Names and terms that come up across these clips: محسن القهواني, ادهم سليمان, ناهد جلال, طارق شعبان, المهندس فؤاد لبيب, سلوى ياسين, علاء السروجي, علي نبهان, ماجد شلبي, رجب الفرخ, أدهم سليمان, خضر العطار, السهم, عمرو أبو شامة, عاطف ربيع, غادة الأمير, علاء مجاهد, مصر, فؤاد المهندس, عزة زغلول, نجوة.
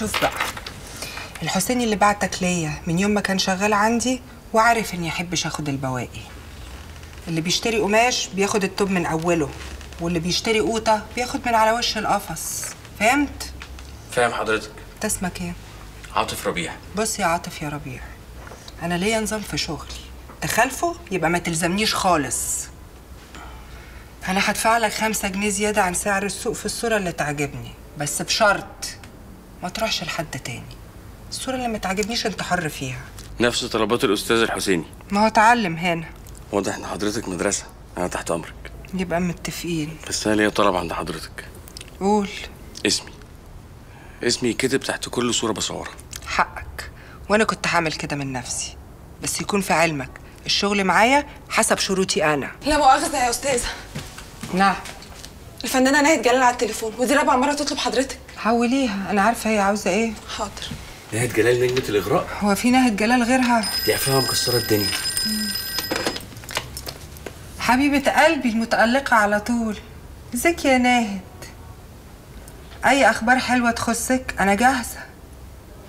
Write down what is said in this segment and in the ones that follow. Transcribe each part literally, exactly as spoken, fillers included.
شوف بقى، الحسيني اللي بعتك ليا من يوم ما كان شغال عندي وعارف اني احبش اخد البواقي. اللي بيشتري قماش بياخد التوب من اوله، واللي بيشتري قوطه بياخد من على وش القفص. فهمت؟ فاهم حضرتك. انت اسمك ايه؟ عاطف ربيع. بص يا عاطف يا ربيع، انا ليا نظام في شغلي، تخالفه يبقى ما تلزمنيش خالص. انا هدفع لك خمسة جنيه زياده عن سعر السوق في الصوره اللي تعجبني، بس بشرط ما تروحش لحد تاني. الصوره اللي ما تعجبنيش انت حر فيها. نفس طلبات الاستاذ الحسيني. ما هو اتعلم هنا. واضح ان حضرتك مدرسه، انا تحت امرك. يبقى متفقين. بس انا ليا طلب عند حضرتك. قول. اسمي. اسمي يتكتب تحت كل صوره بصورها. حقك، وانا كنت هعمل كده من نفسي، بس يكون في علمك الشغل معايا حسب شروطي انا. لا مؤاخذه يا استاذه. نعم. الفنانه ناهد جلال على التليفون، ودي رابع مره تطلب حضرتك. حوليها، انا عارفه هي عاوزه ايه. حاضر. ناهد جلال نجمه الاغراء. هو في ناهد جلال غيرها؟ دي افلامها مكسره الدنيا. حبيبه قلبي المتالقه على طول. ازيك يا ناهد؟ اي اخبار حلوه تخصك انا جاهزه.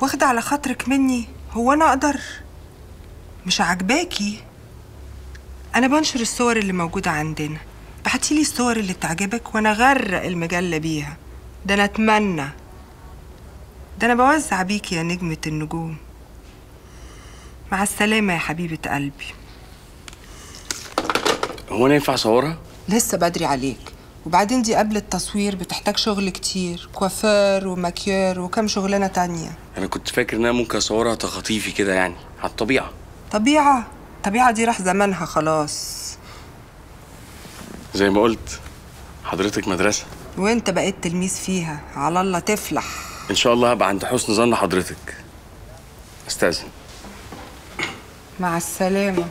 واخده على خاطرك مني، هو انا اقدر؟ مش عاجباكي؟ انا بنشر الصور اللي موجوده عندنا، ابعتي لي الصور اللي تعجبك وانا اغرق المجله بيها. ده انا اتمنى، ده انا بوزع بيكي يا نجمه النجوم. مع السلامه يا حبيبه قلبي. هو انا ينفع اصورها؟ لسه بدري عليك، وبعدين دي قبل التصوير بتحتاج شغل كتير، كوافير وماكير وكم شغلانه تانيه. انا كنت فاكر ان انا ممكن اصورها تخطيفي كده، يعني على الطبيعه. طبيعه؟ الطبيعه دي راح زمانها خلاص. زي ما قلت حضرتك مدرسه، وانت بقيت تلميذ فيها. على الله تفلح. ان شاء الله هبقى عند حسن ظن حضرتك. استاذن. مع السلامه.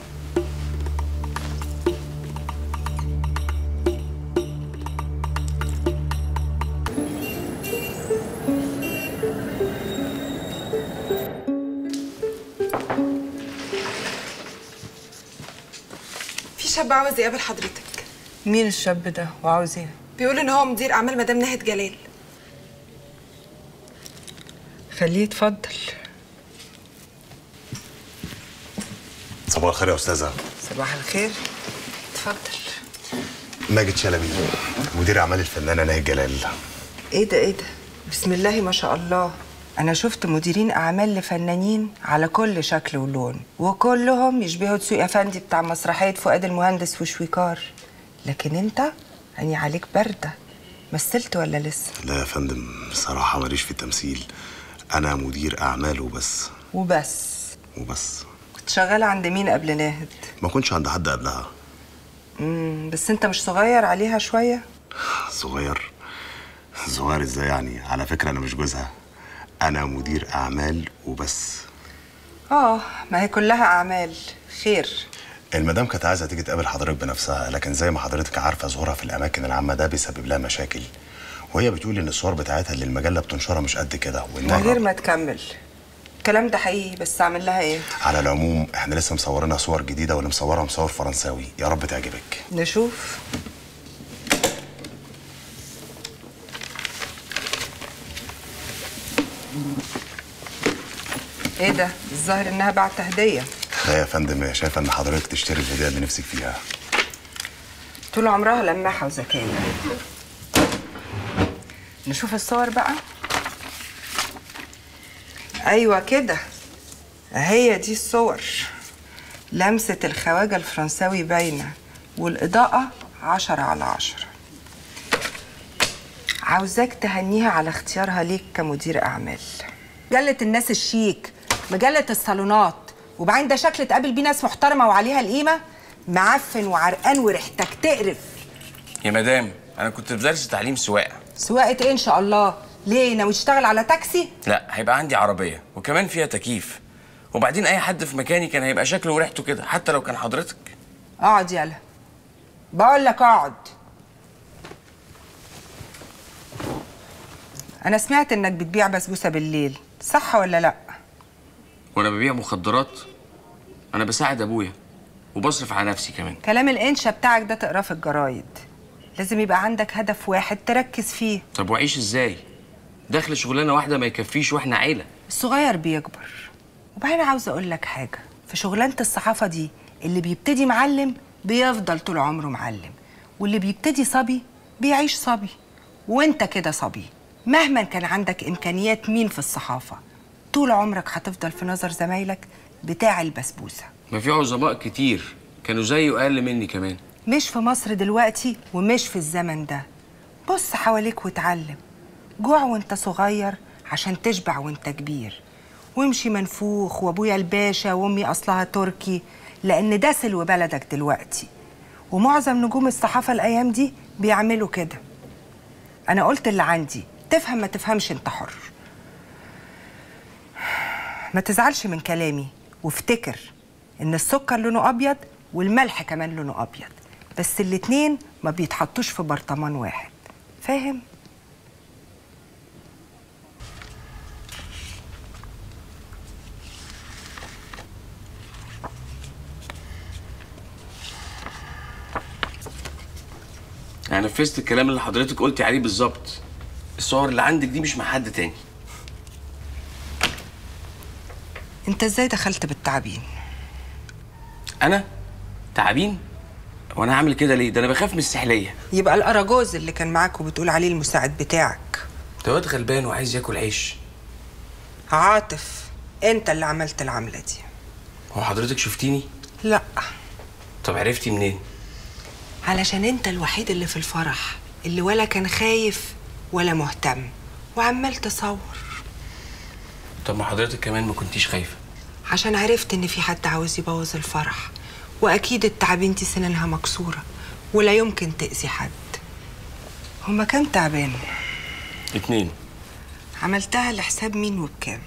في شاب عاوز يقابل حضرتك. مين الشاب ده وعاوز ايه؟ بيقول ان هو مدير اعمال مدام ناهد جلال. خليه يتفضل. صباح الخير يا استاذه. صباح الخير. اتفضل. ماجد شلبي، مدير اعمال الفنانه ناهد جلال. ايه ده ايه ده؟ بسم الله ما شاء الله. انا شفت مديرين اعمال لفنانين على كل شكل ولون، وكلهم يشبهوا دسوقي افندي بتاع مسرحيه فؤاد المهندس وشويكار. لكن انت عيني عليك بارده. مثلت ولا لسه؟ لا يا فندم، بصراحه ماليش في التمثيل، انا مدير اعمال وبس. وبس وبس. كنت شغاله عند مين قبل ناهد؟ ما كنتش عند حد قبلها. امم بس انت مش صغير عليها شويه؟ صغير؟ صغير ازاي يعني؟ على فكره انا مش جوزها، انا مدير اعمال وبس. اه ما هي كلها اعمال. خير. المدام كانت عايزه تيجي تقابل حضرتك بنفسها، لكن زي ما حضرتك عارفه ظهورها في الاماكن العامه ده بيسبب لها مشاكل، وهي بتقول ان الصور بتاعتها اللي المجله بتنشرها مش قد كده. من غير ما تكمل الكلام ده حقيقي، بس اعمل لها ايه؟ على العموم احنا لسه مصورينها صور جديده، واللي مصورها مصور فرنساوي، يا رب تعجبك. نشوف. ايه ده؟ الظاهر انها بعت هديه. لا يا فندم، شايفه ان حضرتك تشتري الهديه اللي نفسك فيها. طول عمرها لماحه وذكيه. نشوف الصور بقى. ايوه كده، هي دي الصور. لمسه الخواجه الفرنساوي باينه، والاضاءه عشرة على عشرة. عاوزاك تهنيها على اختيارها ليك كمدير اعمال. مجله الناس الشيك، مجله الصالونات، وبعدين ده شكل تقابل بيه ناس محترمه وعليها القيمه. معفن وعرقان وريحتك تقرف. يا مدام انا كنت بدرس تعليم سواقه. سواقه ايه ان شاء الله؟ ليه ناوي تشتغل على تاكسي؟ لا، هيبقى عندي عربيه وكمان فيها تكييف، وبعدين اي حد في مكاني كان هيبقى شكله وريحته كده حتى لو كان حضرتك. اقعد يلا، بقول لك اقعد. انا سمعت انك بتبيع بسبوسه بالليل، صح ولا لا؟ وانا ببيع مخدرات؟ انا بساعد ابويا وبصرف على نفسي كمان. كلام الانشا بتاعك ده تقراه في الجرايد. لازم يبقى عندك هدف واحد تركز فيه. طب واعيش ازاي؟ دخل شغلانه واحده ما يكفيش واحنا عيله. الصغير بيكبر. وبعدين عاوزه اقول لك حاجه، في شغلانه الصحافه دي اللي بيبتدي معلم بيفضل طول عمره معلم، واللي بيبتدي صبي بيعيش صبي، وانت كده صبي. مهما كان عندك امكانيات مين في الصحافه، طول عمرك هتفضل في نظر زمايلك بتاع البسبوسه. ما في عظماء كتير كانوا زيي واقل مني كمان، مش في مصر دلوقتي ومش في الزمن ده. بص حواليك واتعلم، جوع وانت صغير عشان تشبع وانت كبير، وامشي منفوخ وابويا الباشا وامي اصلها تركي، لان ده سلو بلدك دلوقتي. ومعظم نجوم الصحافه الايام دي بيعملوا كده. انا قلت اللي عندي، تفهم ما تفهمش انت حر. ما تزعلش من كلامي، وافتكر ان السكر لونه ابيض والملح كمان لونه ابيض، بس الاتنين ما بيتحطوش في برطمان واحد، فاهم؟ انا نفذت الكلام اللي حضرتك قلتي عليه بالظبط. الصور اللي عندك دي مش مع حد تاني. انت ازاي دخلت بالتعبين؟ انا تعبين؟ وانا هعمل كده ليه؟ ده انا بخاف من السحليه. يبقى الاراجوز اللي كان معاك وبتقول عليه المساعد بتاعك ده واد غلبان وعايز ياكل عيش. عاطف، انت اللي عملت العمله دي. هو حضرتك شفتيني؟ لا. طب عرفتي منين؟ علشان انت الوحيد اللي في الفرح اللي ولا كان خايف ولا مهتم، وعمال تصور. طب ما حضرتك كمان ما كنتيش خايفه. عشان عرفت ان في حد عاوز يبوظ الفرح، واكيد التعابين دي سنانها مكسوره ولا يمكن تاذي حد. هما كام تعبان؟ اتنين. عملتها لحساب مين وبكام؟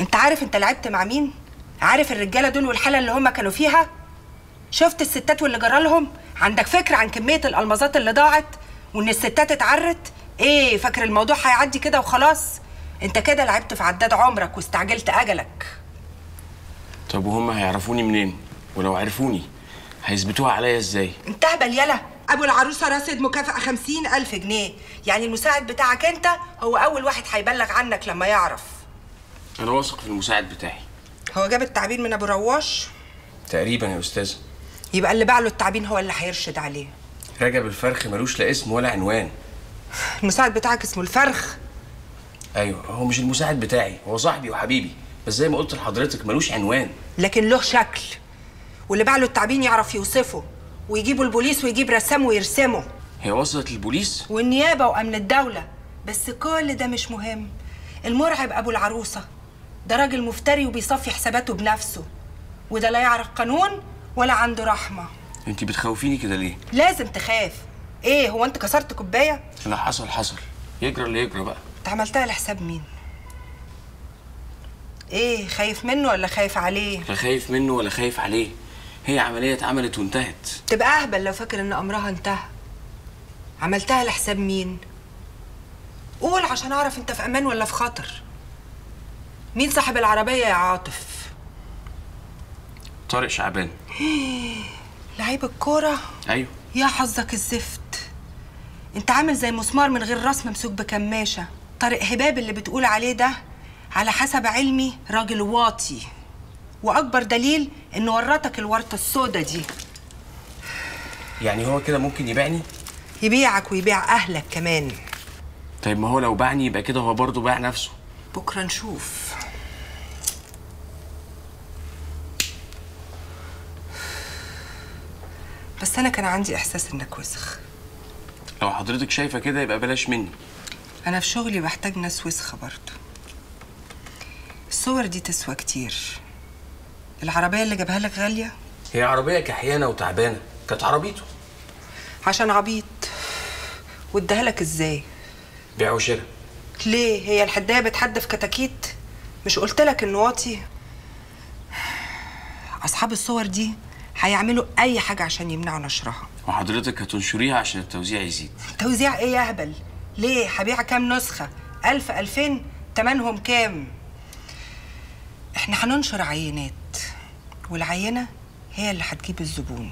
انت عارف انت لعبت مع مين؟ عارف الرجاله دول والحاله اللي هما كانوا فيها؟ شفت الستات واللي جرالهم؟ عندك فكره عن كميه الالمازات اللي ضاعت وان الستات اتعرت؟ ايه فاكر الموضوع هيعدي كده وخلاص؟ انت كده لعبت في عداد عمرك واستعجلت اجلك. طب وهم هيعرفوني منين؟ ولو عرفوني هيثبتوها عليا ازاي؟ انت اهبل. يلا ابو العروسه رصد مكافاه خمسين ألف جنيه، يعني المساعد بتاعك انت هو اول واحد هيبلغ عنك لما يعرف. انا واثق في المساعد بتاعي. هو جاب التعبين من ابو رواش؟ تقريبا يا استاذه. يبقى اللي باع له التعبين هو اللي هيرشد عليه. رجب الفرخ ملوش لا اسم ولا عنوان. المساعد بتاعك اسمه الفرخ؟ ايوه، هو مش المساعد بتاعي، هو صاحبي وحبيبي، بس زي ما قلت لحضرتك ملوش عنوان، لكن له شكل، واللي باع له التعبين يعرف يوصفه، ويجيبوا البوليس ويجيب رسام ويرسمه. هي وصلت للبوليس والنيابه وامن الدوله، بس كل ده مش مهم. المرعب ابو العروسه ده راجل مفتري وبيصفي حساباته بنفسه، وده لا يعرف قانون ولا عنده رحمه. انت بتخوفيني كده ليه؟ لازم تخاف. ايه هو انت كسرت كوبايه؟ لا، حصل حصل، يجرى اللي يجرى بقى. انت عملتها لحساب مين؟ ايه خايف منه ولا خايف عليه؟ لا خايف منه ولا خايف عليه، هي عمليه اتعملت وانتهت. تبقى اهبل لو فاكر ان امرها انتهى. عملتها لحساب مين؟ قول عشان اعرف انت في امان ولا في خطر. مين صاحب العربيه يا عاطف؟ طارق شعبان. لعيب الكوره؟ ايوه. يا حظك الزفت، انت عامل زي مسمار من غير راس ممسوك بكماشه. طارق هباب اللي بتقول عليه ده على حسب علمي راجل واطي، واكبر دليل انه ورطك الورطه السودا دي. يعني هو كده ممكن يبيعني؟ يبيعك ويبيع اهلك كمان. طيب ما هو لو باعني يبقى كده هو برضه باع نفسه. بكره نشوف. بس انا كان عندي احساس انك وسخ. لو حضرتك شايفه كده يبقى بلاش مني. انا في شغلي بحتاج ناس وسخه برضه. الصور دي تسوى كتير. العربيه اللي جابها لك غاليه؟ هي عربيه كحيانه وتعبانه، كانت عربيته. عشان عبيط. واداها لك ازاي؟ بيع وشراء. ليه؟ هي الحدايه بتحدف كتاكيت؟ مش قلت لك انه واطي؟ اصحاب الصور دي هيعملوا اي حاجه عشان يمنعوا نشرها. وحضرتك هتنشريها عشان التوزيع يزيد. توزيع ايه يا اهبل؟ ليه؟ هبيع كام نسخه؟ ألف ألفين؟ تمنهم كام؟ احنا هننشر عينات، والعينه هي اللي هتجيب الزبون.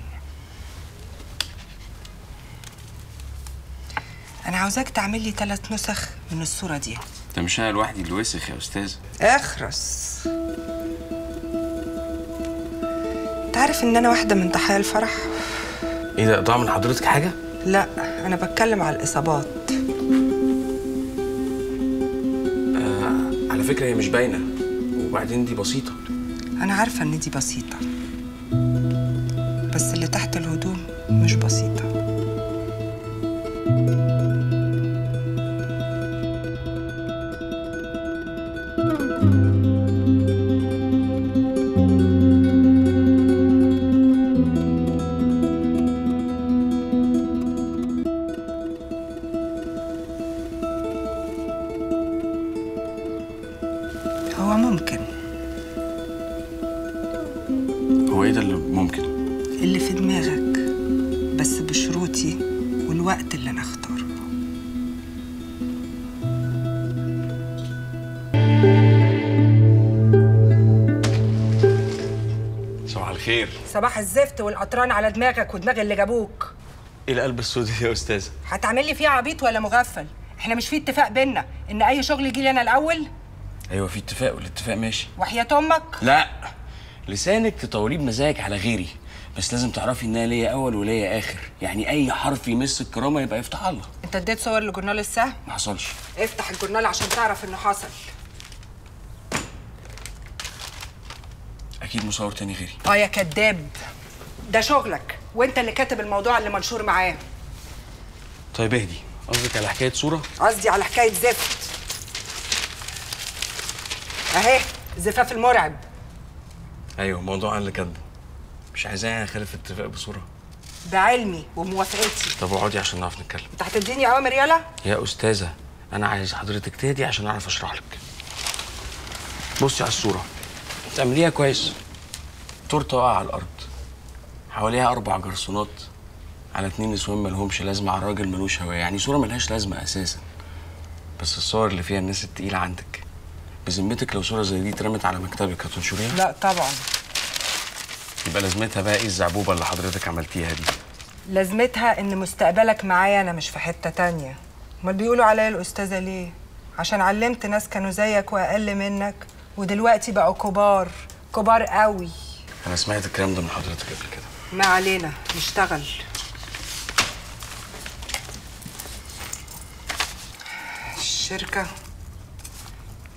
أنا عاوزاك تعمل لي ثلاث نسخ من الصورة دي. ده مش أنا لوحدي اللي وسخ يا أستاذة. اخرس. أنت عارف إن أنا واحدة من ضحايا الفرح؟ إيه ده، ضاع من حضرتك حاجة؟ لا، أنا بتكلم على الإصابات. آه، على فكرة هي مش باينة، وبعدين دي بسيطة. أنا عارفة إن دي بسيطة، بس اللي تحت الهدوم مش بسيطة. صباح الزفت والقطران على دماغك ودماغ اللي جابوك. ايه القلب السودي يا استاذه؟ هتعمل لي فيه عبيط ولا مغفل؟ احنا مش في اتفاق بينا ان اي شغل يجي لي انا الاول؟ ايوه في اتفاق، والاتفاق ماشي. وحياه امك لا، لسانك تطوليه بمزاجك على غيري، بس لازم تعرفي ان انا ليا اول وليا اخر، يعني اي حرف يمس الكرامه يبقى يفتح الله. انت اديت صور لجورنال السهم؟ ما حصلش. افتح الجورنال عشان تعرف انه حصل. أكيد مصور تاني غيري. آه يا كداب، ده شغلك وأنت اللي كاتب الموضوع اللي منشور معاه. طيب اهدي، قصدك على حكاية صورة؟ قصدي على حكاية زفت. أهي زفاف المرعب. أيوه موضوع أنا اللي كاتبه. مش عايزاه يعني أخالف الاتفاق بصورة. بعلمي وموافقتي. طب اقعدي عشان نعرف نتكلم. أنت هتديني أوامر يالا؟ يا أستاذة أنا عايز حضرتك تهدي عشان أعرف أشرح لك. بصي على الصورة. تعمليها كويس. تورته واقعه على الارض، حواليها اربع جرسونات على اتنين نسوان مالهمش لازمه على راجل ملوش هوايه، يعني صوره ملهاش لازمه اساسا. بس الصور اللي فيها الناس التقيله عندك، بذمتك لو صوره زي دي اترمت على مكتبك هتنشريها؟ لا طبعا. يبقى لازمتها بقى ايه الزعبوبه اللي حضرتك عملتيها دي؟ لازمتها ان مستقبلك معايا انا مش في حته تانيه. امال بيقولوا عليا الاستاذه ليه؟ عشان علمت ناس كانوا زيك واقل منك ودلوقتي بقوا كبار، كبار قوي. أنا سمعت الكلام ده من حضرتك قبل كده. ما علينا، نشتغل. الشركة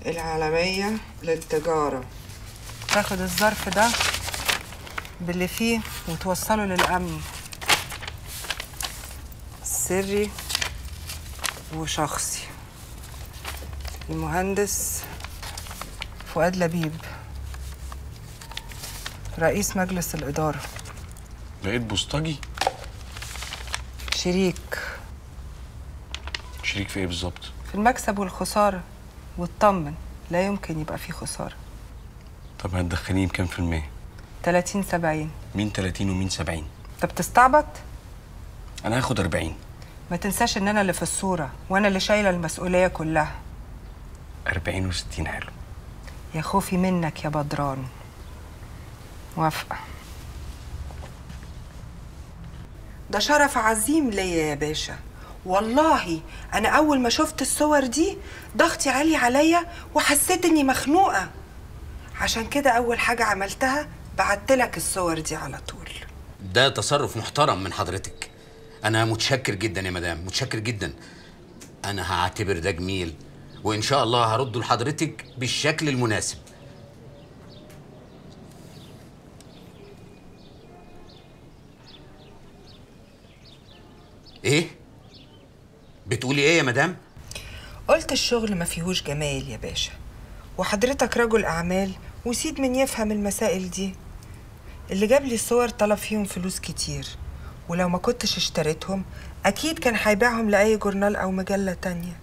العالمية للتجارة. تاخد الظرف ده باللي فيه وتوصله للأمن. سري وشخصي. المهندس فؤاد لبيب رئيس مجلس الإدارة. بقيت بوسطجي؟ شريك. شريك في إيه بالظبط؟ في المكسب والخسارة. واطمن، لا يمكن يبقى فيه خسارة. طب هتدخليني بكام في المية؟ تلاتين سبعين. مين تلاتين ومين سبعين؟ أنت بتستعبط؟ أنا هاخد أربعين. ما تنساش إن أنا اللي في الصورة وأنا اللي شايلة المسؤولية كلها. أربعين وستين حلو. يا خوفي منك يا بدران. موافقة. ده شرف عظيم ليا يا باشا، والله أنا أول ما شفت الصور دي ضغطي عالي عليا وحسيت إني مخنوقة، عشان كده أول حاجة عملتها بعتلك الصور دي على طول. ده تصرف محترم من حضرتك، أنا متشكر جدا يا مدام، متشكر جدا. أنا هعتبر ده جميل وإن شاء الله هرده لحضرتك بالشكل المناسب. إيه؟ بتقولي إيه يا مدام؟ قلت الشغل ما فيهوش جمايل يا باشا، وحضرتك رجل أعمال وسيد من يفهم المسائل دي. اللي جاب لي الصور طلب فيهم فلوس كتير، ولو ما كنتش اشتريتهم أكيد كان هيبيعهم لأي جورنال أو مجلة تانية.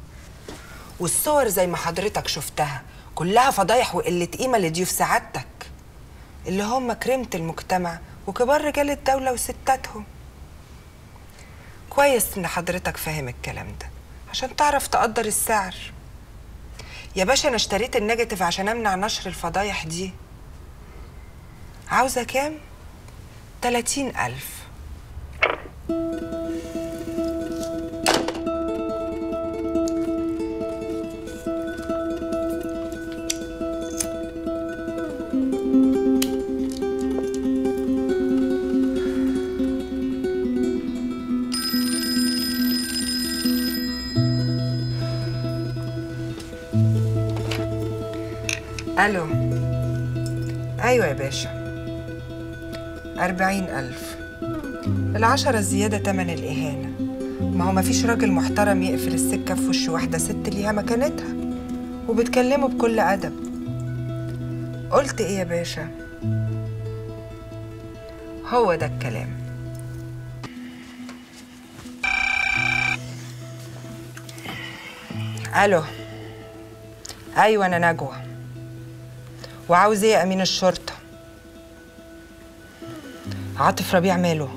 والصور زي ما حضرتك شفتها كلها فضايح وقلة قيمة لضيوف سعادتك اللي هم كريمة المجتمع وكبار رجال الدولة وستاتهم. كويس إن حضرتك فاهم الكلام ده عشان تعرف تقدر السعر. يا باشا أنا اشتريت النيجاتيف عشان أمنع نشر الفضايح دي. عاوزة كام؟ تلاتين ألف. الو. ايوه يا باشا، اربعين الف. العشرة الزيادة تمن الاهانة. ما هو مفيش راجل محترم يقفل السكة في وش واحدة ست ليها مكانتها وبتكلمه بكل ادب. قلت ايه يا باشا؟ هو ده الكلام. الو. ايوه انا نجوة. وعاوز ايه يا امين الشرطه؟ عاطف ربيع ماله؟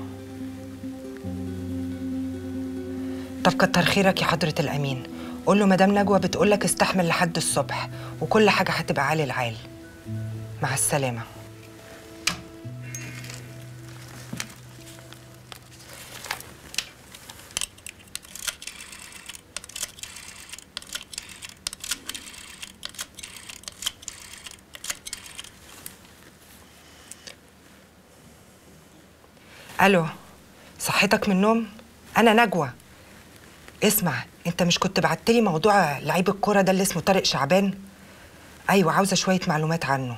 طب كتر خيرك يا حضره الامين، قول له مدام نجوة بتقولك استحمل لحد الصبح وكل حاجه هتبقى عالي العال. مع السلامه. الو، صحتك من النوم؟ انا نجوة. اسمع، انت مش كنت بعتلي موضوع لعيب الكوره ده اللي اسمه طارق شعبان؟ ايوه، عاوزه شويه معلومات عنه.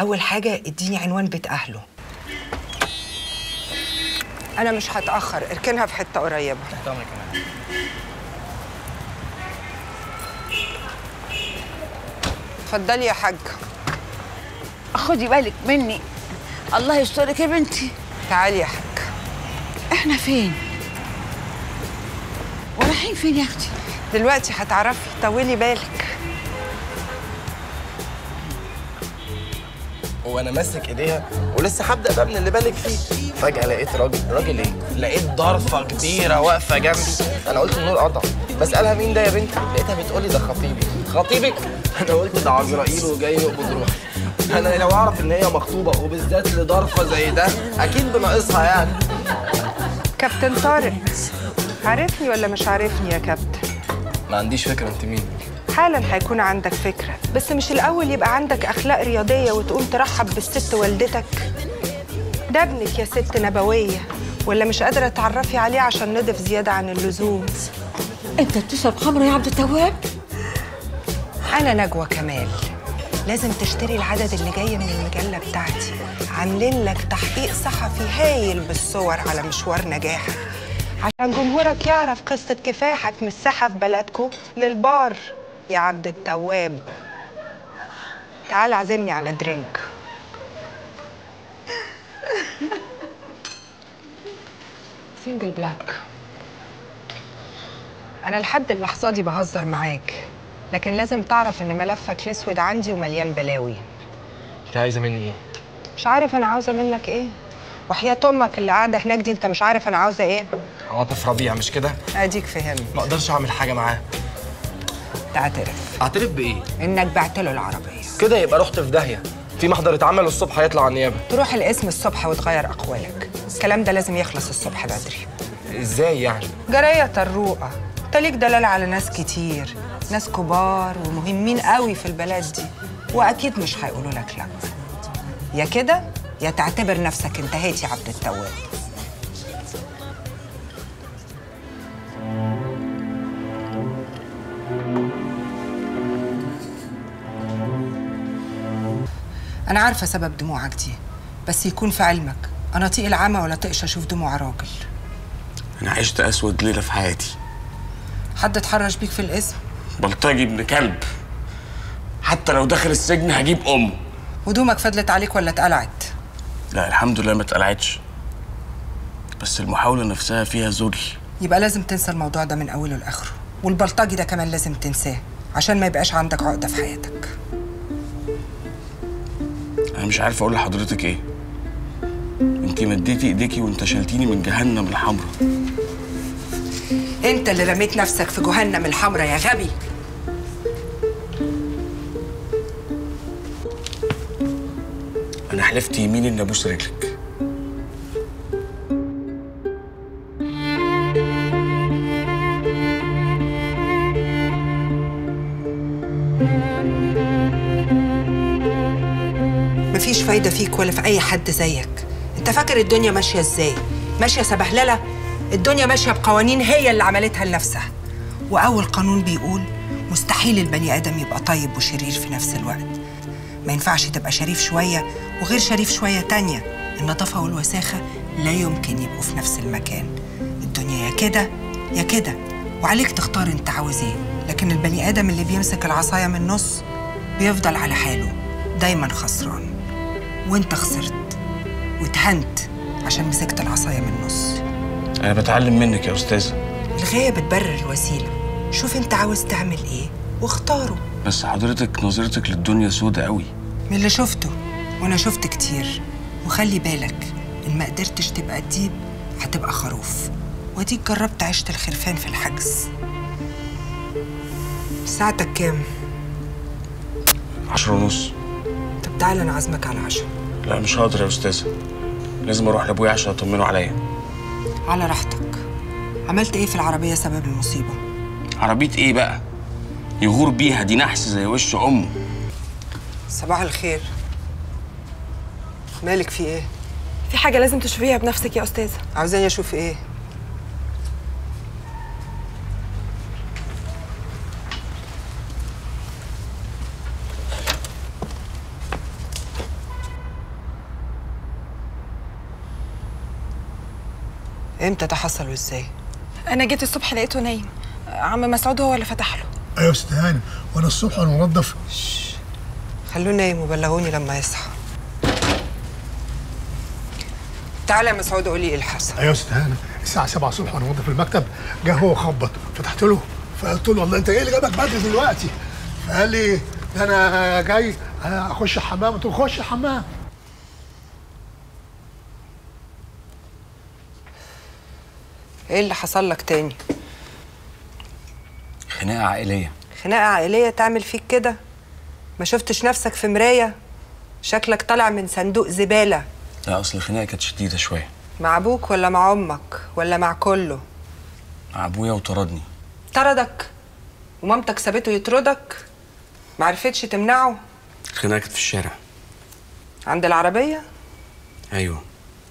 اول حاجه اديني عنوان بيت اهله. انا مش هتاخر، اركنها في حته قريبه. تحت امرك يا مدام. اتفضلي يا حاج. خدي بالك مني، الله يسترك يا بنتي. تعالي يا حاج. احنا فين؟ ورايحين فين يا اختي؟ دلوقتي هتعرفي، طولي بالك. وانا ماسك ايديها ولسه هبدا بقى من اللي بالك فيه، فجاه لقيت راجل. راجل ايه؟ لقيت ضرفه كبيره واقفه جنبي. انا قلت النور قطع، بسالها مين ده يا بنتي؟ لقيتها بتقولي ده خطيبي. خطيبك؟ انا قلت ده عزرائيل وجاي يقبض روحي. أنا لو أعرف إن هي مخطوبة وبالذات لضرفة زي ده أكيد بناقصها يعني. كابتن طارق، عارفني ولا مش عارفني يا كابتن؟ ما عنديش فكرة أنت مين؟ حالاً هيكون عندك فكرة، بس مش الأول يبقى عندك أخلاق رياضية وتقوم ترحب بالست والدتك؟ ده ابنك يا ست نبوية، ولا مش قادرة تعرفي عليه عشان نضف زيادة عن اللزوم؟ أنت بتشرب خمرة يا عبد التواب؟ أنا نجوة كمال. لازم تشتري العدد اللي جاي من المجلة بتاعتي، عاملين لك تحقيق صحفي هايل بالصور على مشوار نجاحك عشان جمهورك يعرف قصة كفاحك من الساحة في بلدكم للبار يا عبد التواب. تعال عزمني على درينك. سينجل بلاك. أنا لحد اللحظة دي بهزر معاك، لكن لازم تعرف ان ملفك الاسود عندي ومليان بلاوي. انت عايزه مني ايه؟ مش عارف انا عاوزه منك ايه؟ وحياه امك اللي قاعده هناك دي انت مش عارف انا عاوزه ايه؟ عاطف ربيع مش كده؟ اديك فهمت. ما اقدرش اعمل حاجه معاه. تعترف. اعترف بايه؟ انك بعت له العربيه. كده يبقى رحت في داهيه، في محضر اتعمل والصبح هيطلع على النيابه. تروح القسم الصبح وتغير اقوالك، الكلام ده لازم يخلص الصبح بدري. ازاي يعني؟ جرايه الروقه، انت ليك دلال على ناس كتير، ناس كبار ومهمين قوي في البلد دي، واكيد مش هيقولوا لك لا. يا كده يا تعتبر نفسك انتهيت يا عبد التواب. انا عارفه سبب دموعك دي، بس يكون في علمك انا طيق العمى ولا طقش اشوف دموع راجل. انا عشت اسود ليله في حياتي. حد اتحرش بيك في الاسم؟ بلطجي ابن كلب، حتى لو داخل السجن هجيب امه. هدومك فضلت عليك ولا اتقلعت؟ لا الحمد لله ما اتقلعتش، بس المحاوله نفسها فيها ذل. يبقى لازم تنسى الموضوع ده من اوله لاخره، والبلطجي ده كمان لازم تنساه عشان ما يبقاش عندك عقده في حياتك. انا مش عارف اقول لحضرتك ايه. انت مديتي ايديكي وانت شلتيني من جهنم الحمراء. انت اللي رميت نفسك في جهنم الحمرا يا غبي. انا حلفت يمين ان ابوس رجلك. مفيش فايده فيك ولا في اي حد زيك. انت فاكر الدنيا ماشيه ازاي؟ ماشيه سبهلله. الدنيا ماشيه بقوانين هي اللي عملتها لنفسها، واول قانون بيقول مستحيل البني ادم يبقى طيب وشرير في نفس الوقت. ما ينفعش تبقى شريف شوية وغير شريف شوية تانية. النظافة والوساخة لا يمكن يبقوا في نفس المكان. الدنيا يا كده يا كده، وعليك تختار انت عاوز ايه. لكن البني آدم اللي بيمسك العصاية من النص بيفضل على حاله دايما خسران. وانت خسرت واتهنت عشان مسكت العصاية من النص. أنا بتعلم منك يا أستاذة. الغاية بتبرر الوسيلة. شوف انت عاوز تعمل ايه واختاره. بس حضرتك نظرتك للدنيا سودة قوي. من اللي شفته، وانا شفت كتير. وخلي بالك ان ما قدرتش تبقى ديب هتبقى خروف. واديك جربت عيشة الخرفان في الحجز. ساعتك كام؟ عشرة ونص. طب تعالى انا عازمك على العشاء. لا مش هقدر يا أستاذة، لازم اروح لابويا عشان اطمنه عليا. على راحتك. عملت ايه في العربية سبب المصيبة؟ عربية ايه بقى؟ يغور بيها، دي نحس زي وش امه. صباح الخير. مالك في ايه؟ في حاجة لازم تشوفيها بنفسك يا أستاذة. عاوزاني اشوف ايه؟ امتى تحصل وازاي؟ انا جيت الصبح لقيته نايم. عم مسعود هو اللي فتح له. ايوه يا ست هاني، وانا الصبح انا منظف. خلوه نايم وبلغوني لما يصحى. تعالى يا مسعود قولي ايه اللي حصل. ايوه يا ست هاني، الساعة سبعة الصبح وانا بنظف المكتب جه هو خبط، فتحت له فقلت له والله انت ايه اللي جابك بدري دلوقتي؟ فقال لي ده انا جاي اخش الحمام. قلت له خش الحمام. ايه اللي حصل لك تاني؟ خناقة عائلية. خناقة عائلية تعمل فيك كده؟ ما شفتش نفسك في مراية؟ شكلك طالع من صندوق زبالة. لا أصل الخناقة كانت شديدة شوية. مع أبوك ولا مع أمك ولا مع كله؟ مع أبويا وطردني. طردك؟ ومامتك سابته يطردك؟ ما عرفتش تمنعه؟ الخناقة كانت في الشارع. عند العربية؟ أيوه.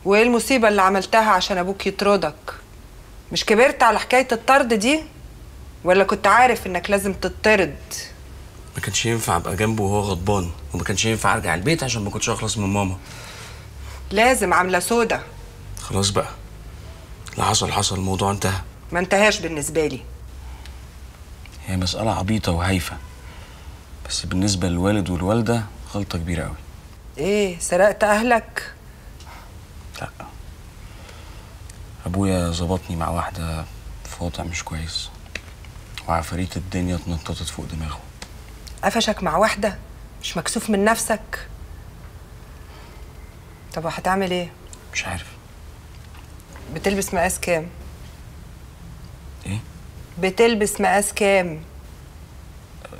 وإيه المصيبة اللي عملتها عشان أبوك يطردك؟ مش كبرت على حكاية الطرد دي؟ ولا كنت عارف انك لازم تطرد؟ ما كانش ينفع ابقى جنبه وهو غضبان، وما كانش ينفع ارجع البيت عشان ما كنتش اخلص من ماما. لازم عاملة سودا. خلاص بقى، اللي حصل حصل، الموضوع انتهى. ما انتهاش بالنسبة لي. هي مسألة عبيطة وهايفة، بس بالنسبة للوالد والوالدة غلطة كبيرة قوي. ايه، سرقت أهلك؟ لا، أبويا ظبطني مع واحدة في وضع مش كويس، وعفاريت الدنيا اتنططت فوق دماغه. قفشك مع واحدة؟ مش مكسوف من نفسك؟ طب هتعمل ايه؟ مش عارف. بتلبس مقاس كام؟ ايه؟ بتلبس مقاس كام؟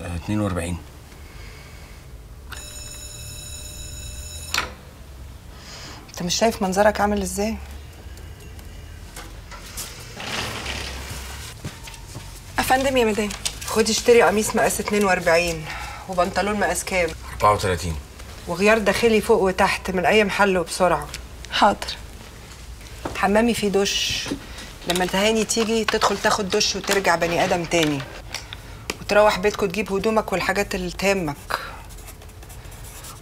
اه اتنين وأربعين. انت مش شايف منظرك عامل ازاي؟ فندم يا مدام، خدي اشتري قميص مقاس اتنين وأربعين وبنطلون مقاس كام؟ أربعة وتلاتين. وغيار داخلي فوق وتحت من اي محل وبسرعه. حاضر. حمامي فيه دش، لما تهاني تيجي تدخل تاخد دش وترجع بني ادم تاني، وتروح بيتكم تجيب هدومك والحاجات اللي تهمك،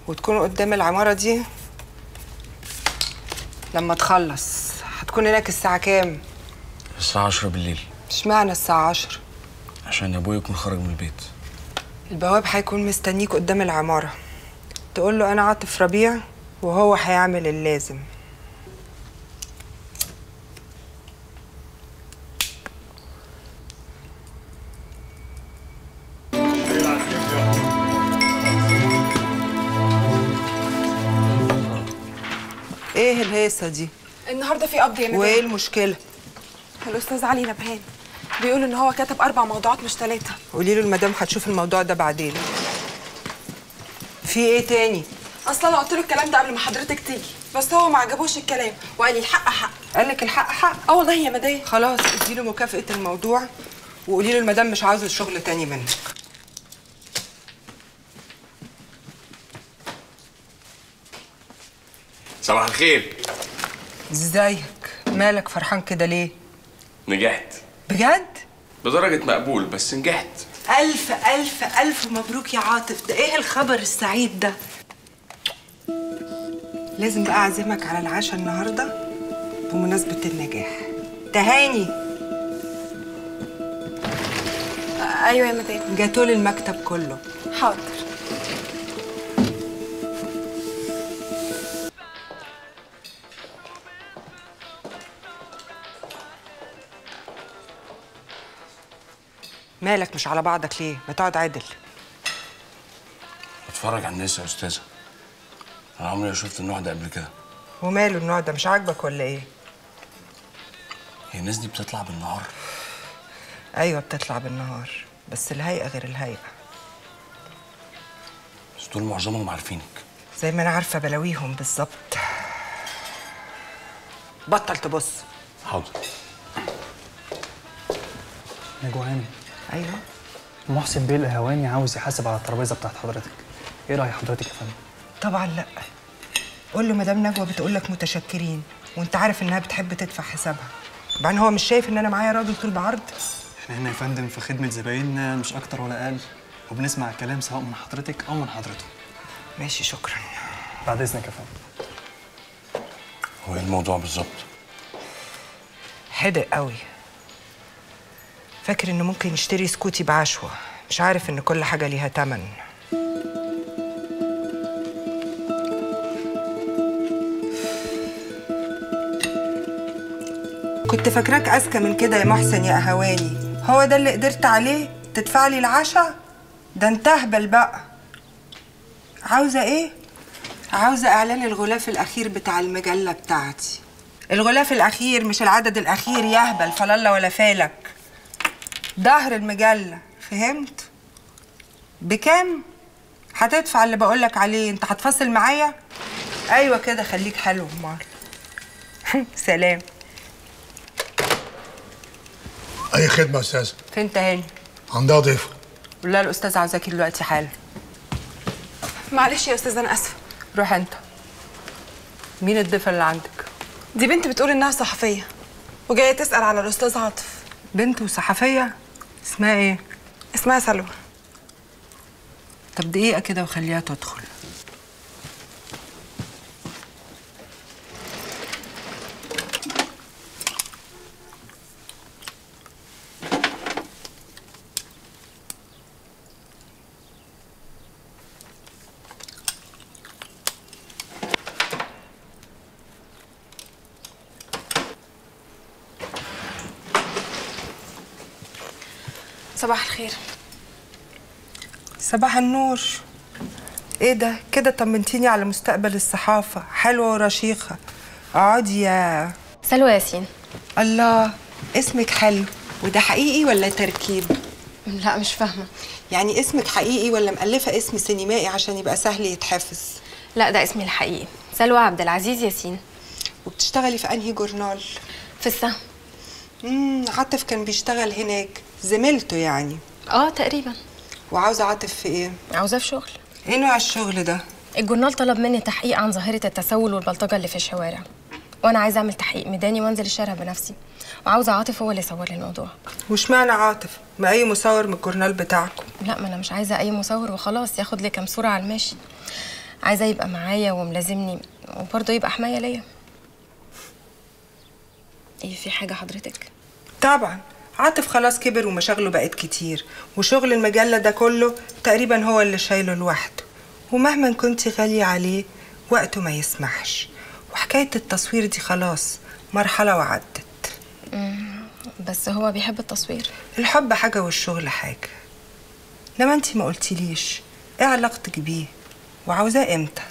وتكونوا قدام العماره دي لما تخلص. هتكون هناك الساعه كام؟ الساعه عشرة بالليل. اشمعنى الساعه عشرة؟ عشان ابويا يكون خرج من البيت. البواب هيكون مستنيك قدام العماره. تقول له انا عاطف ربيع، وهو هيعمل اللازم. ايه الهيصه دي؟ النهارده في قبض يا مدام. وايه المشكله؟ الاستاذ علي نبهان بيقول ان هو كتب اربع موضوعات مش ثلاثه. قولي له المدام هتشوف الموضوع ده بعدين. في ايه تاني؟ اصل انا قلت له الكلام ده قبل ما حضرتك تيجي، بس هو ما عجبوش الكلام وقال لي الحق حق. قال لك الحق حق؟ اه والله يا مدام. خلاص ادي له مكافاه الموضوع، وقولي له المدام مش عاوزه شغل تاني منك. صباح الخير. ازيك؟ مالك فرحان كده ليه؟ نجحت. بجد؟ بدرجة مقبول، بس نجحت. ألف ألف ألف مبروك يا عاطف، ده إيه الخبر السعيد ده؟ لازم بقى اعزمك على العشاء النهارده بمناسبه النجاح. تهاني. ايوه يا مدام. جاتول المكتب كله. حاضر. مالك مش على بعضك ليه؟ ما تقعد عادل. اتفرج على الناس يا استاذه. انا عمري ما شفت النوع ده قبل كده. وماله النوع ده؟ مش عاجبك ولا ايه؟ هي الناس دي بتطلع بالنهار؟ ايوه بتطلع بالنهار، بس الهيئه غير الهيئه. بس دول معظمهم عارفينك. زي ما انا عارفه بلاويهم بالظبط. بطل تبص. حاضر. يا جوعان. ايوه. محسن بيه القهواني عاوز يحاسب على الترابيزه بتاعت حضرتك. ايه راي حضرتك يا فندم؟ طبعا لا. قول له مدام نجوى بتقول لك متشكرين، وانت عارف انها بتحب تدفع حسابها. طبعا هو مش شايف ان انا معايا راجل طول بعرض؟ احنا هنا يا فندم في خدمه زبايننا مش اكتر ولا اقل، وبنسمع الكلام سواء من حضرتك او من حضرته. ماشي شكرا. بعد اذنك يا فندم. هو ايه الموضوع بالظبط؟ حدق قوي. فاكر انه ممكن يشتري سكوتي بعشوه، مش عارف ان كل حاجه ليها تمن. كنت فاكراك اذكى من كده يا محسن يا قهواني، هو ده اللي قدرت عليه تدفع لي العشاء؟ ده انت اهبل بقى. عاوزه ايه؟ عاوزه اعلان الغلاف الاخير بتاع المجله بتاعتي. الغلاف الاخير مش العدد الاخير يا اهبل، فلاله ولا فالك. ظهر المجله، فهمت؟ بكام؟ هتدفع اللي بقول لك عليه، انت هتفاصل معايا؟ ايوه كده خليك حلو مار. سلام. أي خدمة يا أستاذة. فين تهاني؟ عندها ضيفة. قول لها الأستاذة عاوزاكي دلوقتي حالا. معلش يا أستاذة أنا آسفة. روح أنت. مين الضيفة اللي عندك؟ دي بنت بتقول إنها صحفية وجاية تسأل على الأستاذ عاطف. بنت وصحفية؟ اسمها إيه؟ اسمها سلوى. طب دقيقة كده وخليها تدخل. صباح الخير. صباح النور. ايه ده كده طمنتيني على مستقبل الصحافه، حلوه ورشيقه. اقعدي يا سلوى ياسين. الله اسمك حلو، وده حقيقي ولا تركيب؟ لا مش فاهمه. يعني اسمك حقيقي ولا مؤلفه اسم سينمائي عشان يبقى سهل يتحفظ؟ لا ده اسمي الحقيقي سلوى عبد العزيز ياسين. وبتشتغلي في انهي جورنال؟ في السهم. امم عاطف كان بيشتغل هناك، زميلته يعني. اه تقريبا. وعاوزه عاطف في ايه؟ عاوزاه في شغل. ايه نوع الشغل ده؟ الجورنال طلب مني تحقيق عن ظاهره التسول والبلطجه اللي في الشوارع، وانا عايزه اعمل تحقيق ميداني وانزل الشارع بنفسي، وعاوزه عاطف هو اللي يصور لي الموضوع. واشمعنى عاطف؟ ما اي مصور من الجورنال بتاعكم. لا ما انا مش عايزه اي مصور وخلاص ياخد لي كام صوره على الماشي، عايزه يبقى معايا وملازمني وبرضه يبقى حمايه ليا. ايه في حاجه حضرتك؟ طبعا عاطف خلاص كبر ومشاغله بقت كتير، وشغل المجله ده كله تقريبا هو اللي شايله لوحده، ومهما كنت غاليه عليه وقته ما يسمحش، وحكايه التصوير دي خلاص مرحله وعدت. بس هو بيحب التصوير. الحب حاجه والشغل حاجه. انما انت ما قلتليش ايه علاقتك بيه وعاوزاه امتى؟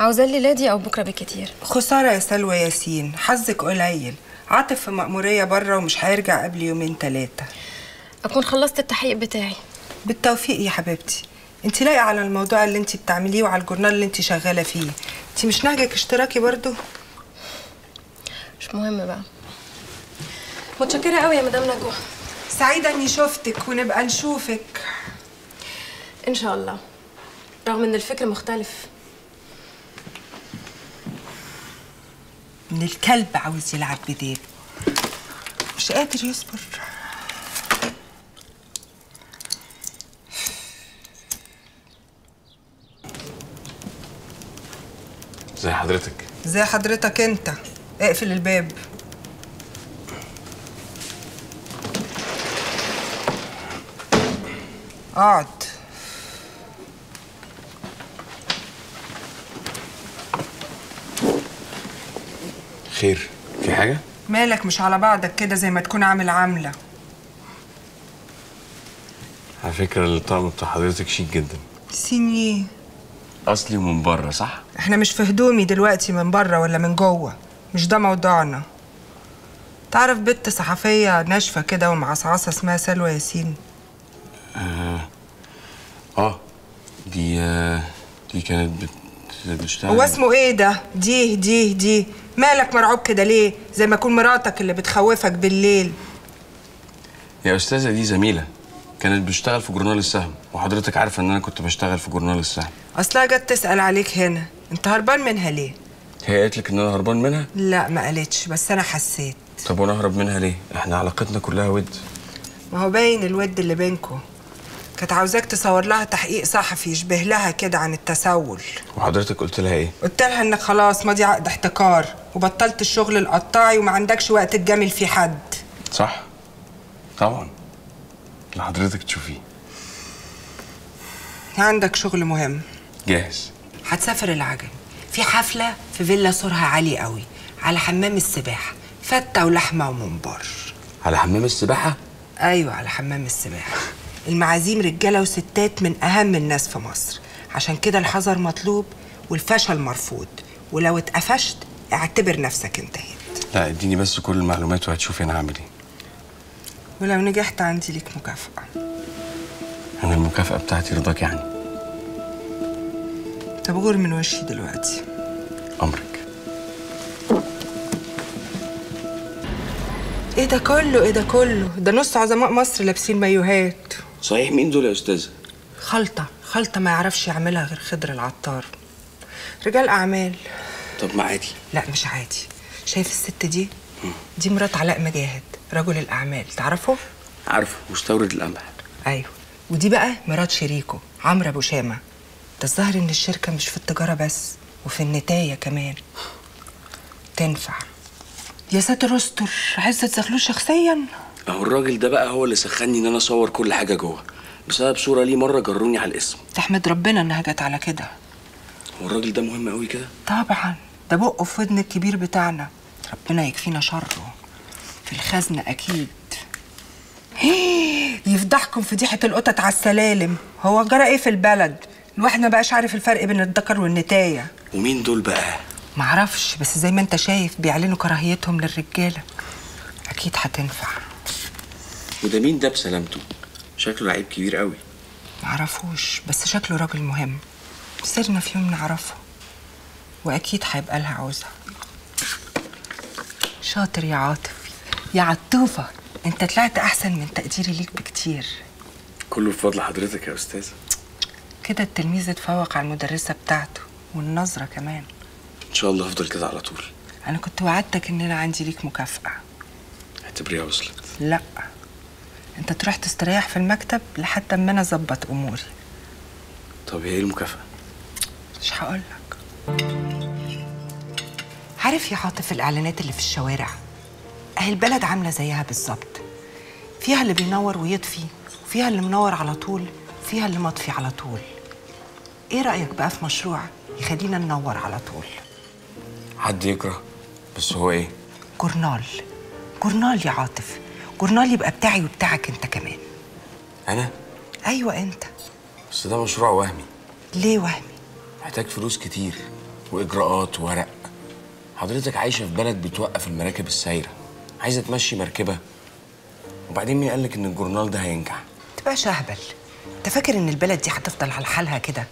عاوزاه الليله دي او بكره بكتير. خساره يا سلوى ياسين، حظك قليل. عاطف في مأمورية بره ومش هيرجع قبل يومين تلاتة. أكون خلصت التحقيق بتاعي. بالتوفيق يا حبيبتي. أنت لايقة على الموضوع اللي أنت بتعمليه وعلى الجورنال اللي أنت شغالة فيه. أنت مش نهجك اشتراكي برضه؟ مش مهم بقى. متشكرة قوي يا مدام نجوة. سعيدة إني شفتك، ونبقى نشوفك إن شاء الله، رغم إن الفكر مختلف. من الكلب عاوز يلعب بديله، مش قادر يصبر. زي حضرتك زي حضرتك انت. اقفل الباب. اقعد. خير؟ في حاجة؟ مالك مش على بعضك كده زي ما تكون عامل عاملة؟ على فكرة الطقم بتاع حضرتك شيك جدا. سينيه أصلي ومن بره صح؟ احنا مش في هدومي دلوقتي، من بره ولا من جوه، مش ده موضوعنا. تعرف بنت صحفية ناشفة كده ومعصعصة اسمها سلوى ياسين؟ اه, آه. دي آه. دي كانت بت... بتشتغل. هو اسمه ايه ده؟ دي دي دي مالك مرعوب كده ليه؟ زي ما تكون مراتك اللي بتخوفك بالليل. يا أستاذة دي زميلة كانت بتشتغل في جورنال السهم، وحضرتك عارفة إن أنا كنت بشتغل في جورنال السهم. أصلها جت تسأل عليك هنا، أنت هربان منها ليه؟ هي قالت لك إن أنا هربان منها؟ لا ما قالتش، بس أنا حسيت. طب وأنا أهرب منها ليه؟ إحنا علاقتنا كلها ود. ما هو باين الود اللي بينكم. كانت عاوزاك تصور لها تحقيق صحفي يشبه لها كده عن التسول. وحضرتك قلت لها إيه؟ قلت لها إنك خلاص ماضي عقد احتكار، وبطلت الشغل القطاعي، وما عندكش وقت تجامل فيه حد. صح؟ طبعًا. اللي حضرتك تشوفيه. عندك شغل مهم. جاهز. هتسافر العجل، في حفلة في فيلا سورها عالي قوي، على حمام السباحة، فتة ولحمة وممبار. على حمام السباحة؟ أيوه على حمام السباحة. المعازيم رجالة وستات من أهم الناس في مصر، عشان كده الحذر مطلوب والفشل مرفوض، ولو اتقفشت اعتبر نفسك انتهيت. لا اديني بس كل المعلومات وهتشوفي أنا هعمل إيه. ولو نجحت عندي ليك مكافأة. أنا المكافأة بتاعتي رضاك يعني؟ طب غور من وشي دلوقتي. أمرك. إيه ده كله؟ إيه ده كله؟ ده نص عظماء مصر لابسين مايوهات. صحيح مين دول يا أستاذة؟ خلطة، خلطة ما يعرفش يعملها غير خضر العطار. رجال أعمال. طب ما عادي. لا مش عادي. شايف الست دي؟ دي مرات علاء مجاهد رجل الأعمال، تعرفه؟ عارفه مستورد القمح. أيوه، ودي بقى مرات شريكه عمرو أبو شامة. ده الظاهر إن الشركة مش في التجارة بس، وفي النتاية كمان. تنفع. يا ساتر استر، عزة زغلول شخصيًا؟ أهو الراجل ده بقى هو اللي سخني إن أنا أصور كل حاجة جوه، بسبب صورة ليه مرة جروني على الاسم. تحمد ربنا إنها جت على كده. هو الراجل ده مهم أوي كده؟ طبعًا، ده بقه في ودن الكبير بتاعنا، ربنا يكفينا شره. في الخزنة أكيد. يفضحكم فضيحة القطط على السلالم، هو جرى إيه في البلد؟ الواحد ما بقاش عارف الفرق بين الدكر والنتاية. ومين دول بقى؟ معرفش، بس زي ما أنت شايف بيعلنوا كراهيتهم للرجالة. أكيد هتنفع. وده مين ده بسلامته؟ شكله لعيب كبير قوي. معرفوش، بس شكله راجل مهم. سيرنا في يوم نعرفه. وأكيد هيبقى لها عوزة. شاطر يا عاطف. يا عطوفة، أنت طلعت أحسن من تقديري ليك بكتير. كله بفضل حضرتك يا أستاذة. كده التلميذ اتفوق على المدرسة بتاعته، والنظرة كمان. إن شاء الله هفضل كده على طول. أنا كنت وعدتك إن أنا عندي ليك مكافأة. اعتبريها وصلت. لأ، أنت تروح تستريح في المكتب لحد أما أنا أظبط أموري. طب هي إيه المكافأة؟ مش هقولك. عارف يا عاطف الإعلانات اللي في الشوارع؟ أهي البلد عاملة زيها بالظبط، فيها اللي بينور ويطفي، وفيها اللي منور على طول، وفيها اللي مطفي على طول. إيه رأيك بقى في مشروع يخلينا ننور على طول؟ حد يكره، بس هو إيه؟ جورنال. جورنال يا عاطف، جورنال يبقى بتاعي وبتاعك أنت كمان. أنا؟ أيوه أنت. بس ده مشروع وهمي. ليه وهمي؟ محتاج فلوس كتير وإجراءات وورق. حضرتك عايشة في بلد بتوقف المراكب السايرة. عايزه تمشي مركبه، وبعدين مين قالك ان الجورنال ده هينجح؟ تبقى شهبل. انت فاكر ان البلد دي هتفضل على حالها كده؟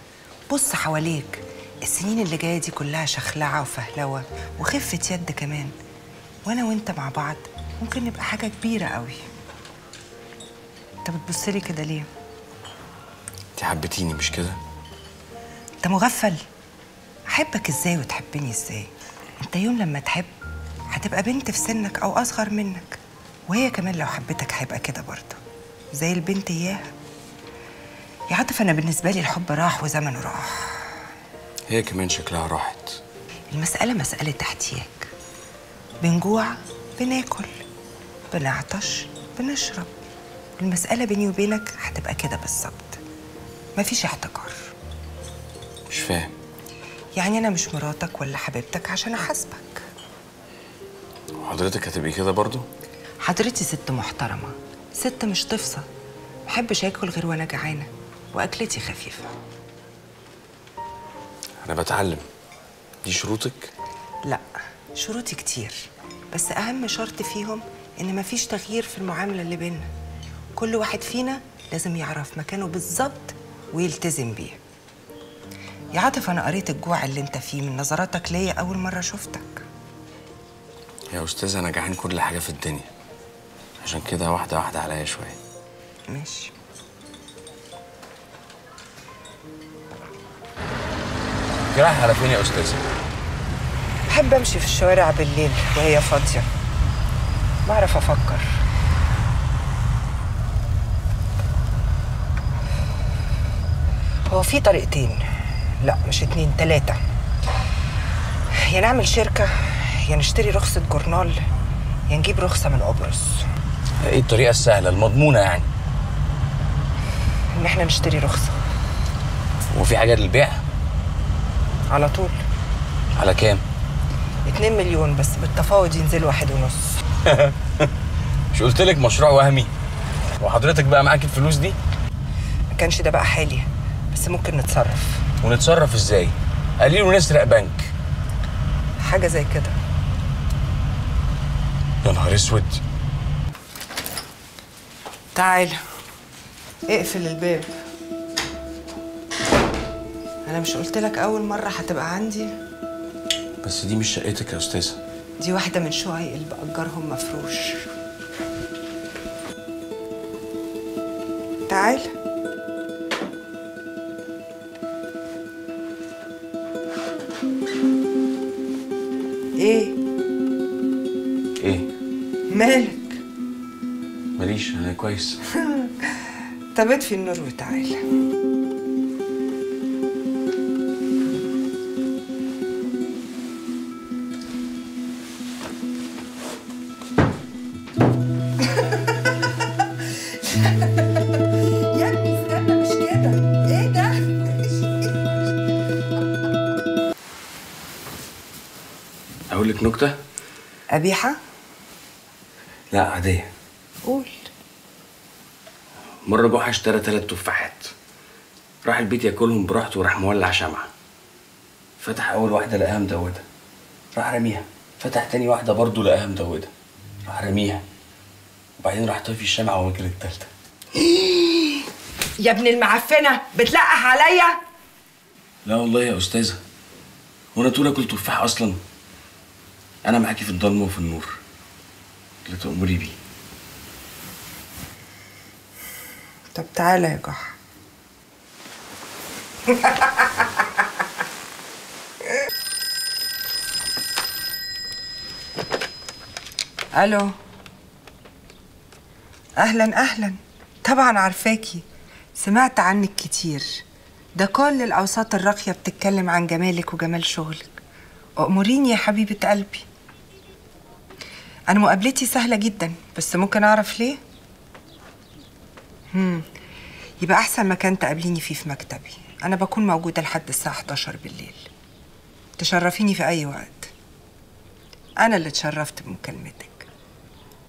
بص حواليك، السنين اللي جايه دي كلها شخلعه وفهلوه وخفه يد كمان، وانا وانت مع بعض ممكن نبقى حاجه كبيره قوي. انت بتبصلي كده ليه؟ انت حبيتيني مش كده؟ انت مغفل. احبك ازاي وتحبني ازاي؟ انت يوم لما تحب هتبقى بنت في سنك أو أصغر منك، وهي كمان لو حبتك هيبقى كده برضه زي البنت إياها. يا عاطف أنا بالنسبة لي الحب راح وزمنه راح. هي كمان شكلها راحت. المسألة مسألة احتياج. بنجوع بناكل، بنعطش بنشرب. المسألة بيني وبينك هتبقى كده بالظبط، مفيش احتكار. مش فاهم. يعني أنا مش مراتك ولا حبيبتك عشان أحاسبك. وحضرتك هتبقي كده برضو؟ حضرتي ست محترمة، ست مش تفصة. محبش آكل غير وأنا جعانة، وأكلتي خفيفة. أنا بتعلم. دي شروطك؟ لأ، شروطي كتير، بس أهم شرط فيهم إن مفيش تغيير في المعاملة اللي بينا. كل واحد فينا لازم يعرف مكانه بالظبط ويلتزم بيه. يا عاطف، أنا قريت الجوع اللي أنت فيه من نظراتك ليا أول مرة شفتك. يا أستاذة، أنا جعان كل حاجة في الدنيا، عشان كده واحدة واحدة عليا شوية. ماشي. رايح على فين يا أستاذة؟ بحب أمشي في الشوارع بالليل وهي فاضية، بعرف أفكر. هو في طريقتين، لا مش اتنين، تلاتة. يا نعمل شركة، يا نشتري رخصة جورنال، يا نجيب رخصة من قبرص. إيه الطريقة السهلة المضمونة يعني؟ إن إحنا نشتري رخصة. وفي حاجة للبيع؟ على طول. على كام؟ اتنين مليون، بس بالتفاوض ينزل واحد ونص. مش قلت لك مشروع وهمي؟ وحضرتك بقى معاك الفلوس دي؟ ما كانش ده بقى حالي، بس ممكن نتصرف. ونتصرف ازاي؟ قليل ونسرق بنك. حاجة زي كده. يا نهار اسود. تعالى. اقفل الباب. أنا مش قلت لك أول مرة هتبقى عندي؟ بس دي مش شقتك يا أستاذة. دي واحدة من شققي اللي بأجرهم مفروش. تعال. إيه؟ إيه؟ مالك؟ ماليش، أنا كويس. طب اطفي النور وتعالى. نكتة؟ قبيحة؟ لا عادية. قول. مرة بوحة اشترى تلات تفاحات، راح البيت ياكلهم براحته وراح مولع شمعة. فتح أول واحدة لقاها مدودة، راح رميها. فتح تاني واحدة برضه لقاها مدودة، راح رميها. وبعدين راح طافي الشمعة وماكل التالتة. يا ابن المعفنة، بتلقح عليا؟ لا والله يا أستاذة، وأنا طول آكل تفاح أصلاً. أنا معاكي في الضلمة وفي النور، اللي تأمري بيه. طب تعالى يا جحا. ألو. أهلاً أهلاً. طبعاً عارفاكي، سمعت عنك كتير. ده كل الأوساط الراقية بتتكلم عن جمالك وجمال شغلك. أأمريني يا حبيبة قلبي. أنا مقابلتي سهلة جدا، بس ممكن أعرف ليه؟ هم. يبقى أحسن مكان تقابليني فيه في مكتبي، أنا بكون موجودة لحد الساعة حداشر بالليل. تشرفيني في أي وقت. أنا اللي اتشرفت بمكالمتك.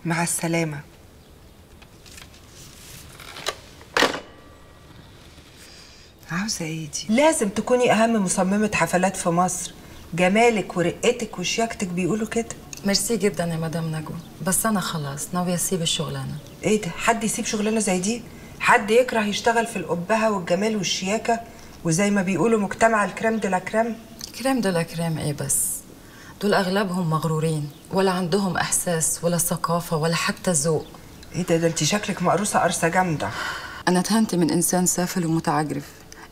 مع السلامة. عاوزة إيه دي؟ لازم تكوني أهم مصممة حفلات في مصر. جمالك ورقتك وشياكتك بيقولوا كده. ميرسي جدا يا مدام نجوة، بس انا خلاص ناويه اسيب الشغلانه. ايه ده؟ حد يسيب شغلانه زي دي؟ حد يكره يشتغل في القبهه والجمال والشياكه، وزي ما بيقولوا مجتمع الكريم دو لا كريم. كريم دو لا كريم ايه بس؟ دول اغلبهم مغرورين، ولا عندهم احساس ولا ثقافه ولا حتى ذوق. ايه ده؟ ده انت شكلك مقروصه قرصه جامده. انا اتهنت من انسان سافل ومتعجرف،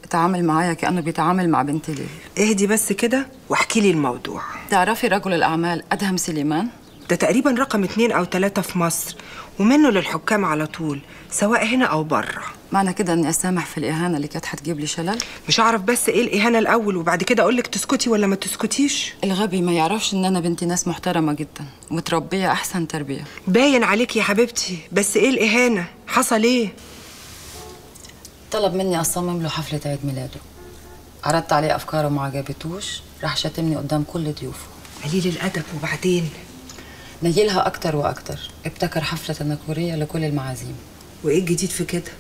اتعامل معايا كأنه بيتعامل مع بنت ليل. اهدي بس كده واحكي لي الموضوع. تعرفي رجل الأعمال أدهم سليمان؟ ده تقريبا رقم اتنين أو تلاتة في مصر، ومنه للحكام على طول سواء هنا أو بره. معنى كده إني أسامح في الإهانة اللي كانت هتجيب لي شلل؟ مش أعرف بس إيه الإهانة الأول، وبعد كده أقول لك تسكتي ولا ما تسكتيش. الغبي ما يعرفش إن أنا بنتي ناس محترمة جدا ومتربية أحسن تربية. باين عليك يا حبيبتي، بس إيه الإهانة؟ حصل إيه؟ طلب مني أصمم له حفلة عيد ميلاده، عرضت عليه أفكاره وما عجبتوش، راح شاتمني قدام كل ضيوفه. قليل الأدب. وبعدين؟ نيلها أكتر وأكتر، ابتكر حفلة تنكرية لكل المعازيم. وإيه الجديد في كده؟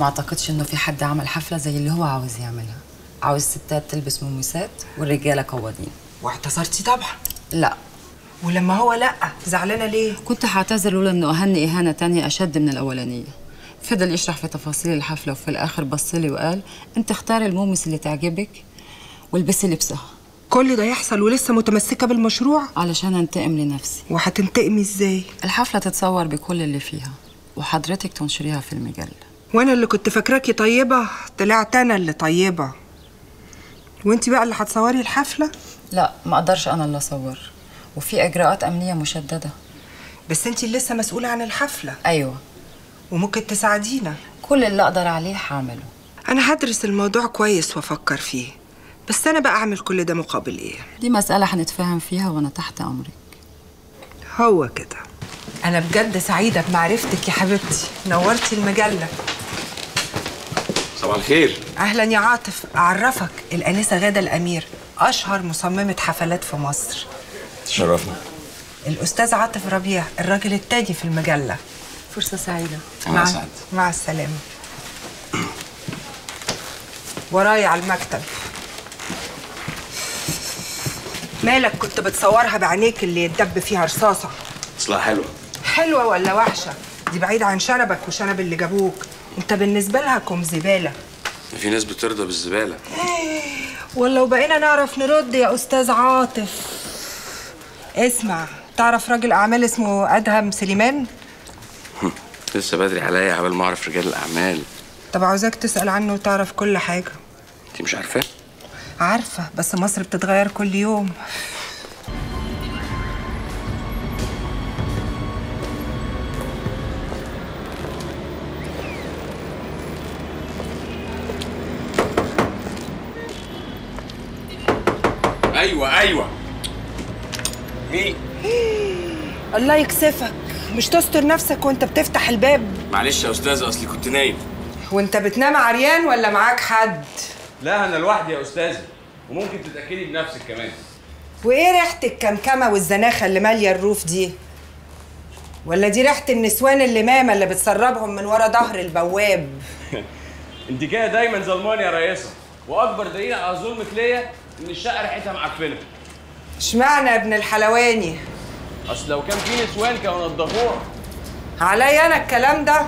ما أعتقدش إنه في حد عمل حفلة زي اللي هو عاوز يعملها، عاوز ستات تلبس مميسات والرجالة قوادين. واعتذرتي طبعا؟ لأ. ولما هو لأ زعلانة ليه؟ كنت هعتذر لولا إنه أهني إهانة تانية أشد من الأولانية. فضل يشرح في تفاصيل الحفلة وفي الآخر بصلي وقال أنت اختاري المومس اللي تعجبك والبسي لبسها. كل ده يحصل ولسه متمسكة بالمشروع؟ علشان أنتقم لنفسي. وهتنتقمي إزاي؟ الحفلة تتصور بكل اللي فيها وحضرتك تنشريها في المجلة. وأنا اللي كنت فاكراكي طيبة، طلعت أنا اللي طيبة. وأنت بقى اللي هتصوري الحفلة؟ لا، ما أقدرش أنا اللي أصور، وفي إجراءات أمنية مشددة. بس أنت اللي لسه مسؤولة عن الحفلة. أيوه، وممكن تساعدينا. كل اللي أقدر عليه هعمله. أنا هدرس الموضوع كويس وأفكر فيه، بس أنا بقى أعمل كل ده مقابل إيه؟ دي مسألة هنتفاهم فيها وأنا تحت أمرك. هو كده. أنا بجد سعيدة بمعرفتك يا حبيبتي، نورتي المجلة. صباح الخير. أهلا يا عاطف، أعرفك الأنسة غادة الأمير، أشهر مصممة حفلات في مصر. تشرفنا. الأستاذ عاطف ربيع، الراجل التاني في المجلة. فرصة سعيدة. مع سعد. مع السلامة. ورايا على المكتب. مالك كنت بتصورها بعينيك اللي يتدب فيها رصاصة؟ اصلها حلوة. حلوة ولا وحشة؟ دي بعيد عن شنبك وشنب اللي جابوك، انت بالنسبة لها كوم زبالة. في ناس بترضى بالزبالة. ولو بقينا نعرف نرد يا أستاذ عاطف. اسمع، تعرف راجل أعمال اسمه ادهم سليمان؟ لسه بدري عليا عبال ما اعرف رجال الاعمال. طب عاوزاك تسال عنه وتعرف كل حاجه. انت مش عارفاه؟ عارفه، بس مصر بتتغير كل يوم. ايوه ايوه مين؟ الله يكسفك، مش تستر نفسك وانت بتفتح الباب. معلش يا استاذه، اصلي كنت نايم. وانت بتنام عريان ولا معاك حد؟ لا انا لوحدي يا استاذه، وممكن تتاكدي بنفسك كمان. وايه ريحه الكمكمه والزناخه اللي ماليه الروف دي؟ ولا دي ريحه النسوان اللمامه اللي بتسربهم من ورا ظهر البواب؟ انت كده دايما ظلمانه يا رئيسه، واكبر دليل على ظلمك ليا ان الشقه ريحتها معفنه. اشمعنى يا ابن الحلواني؟ اصل لو كان في نسوان كانوا نضفوها. عليا انا الكلام ده.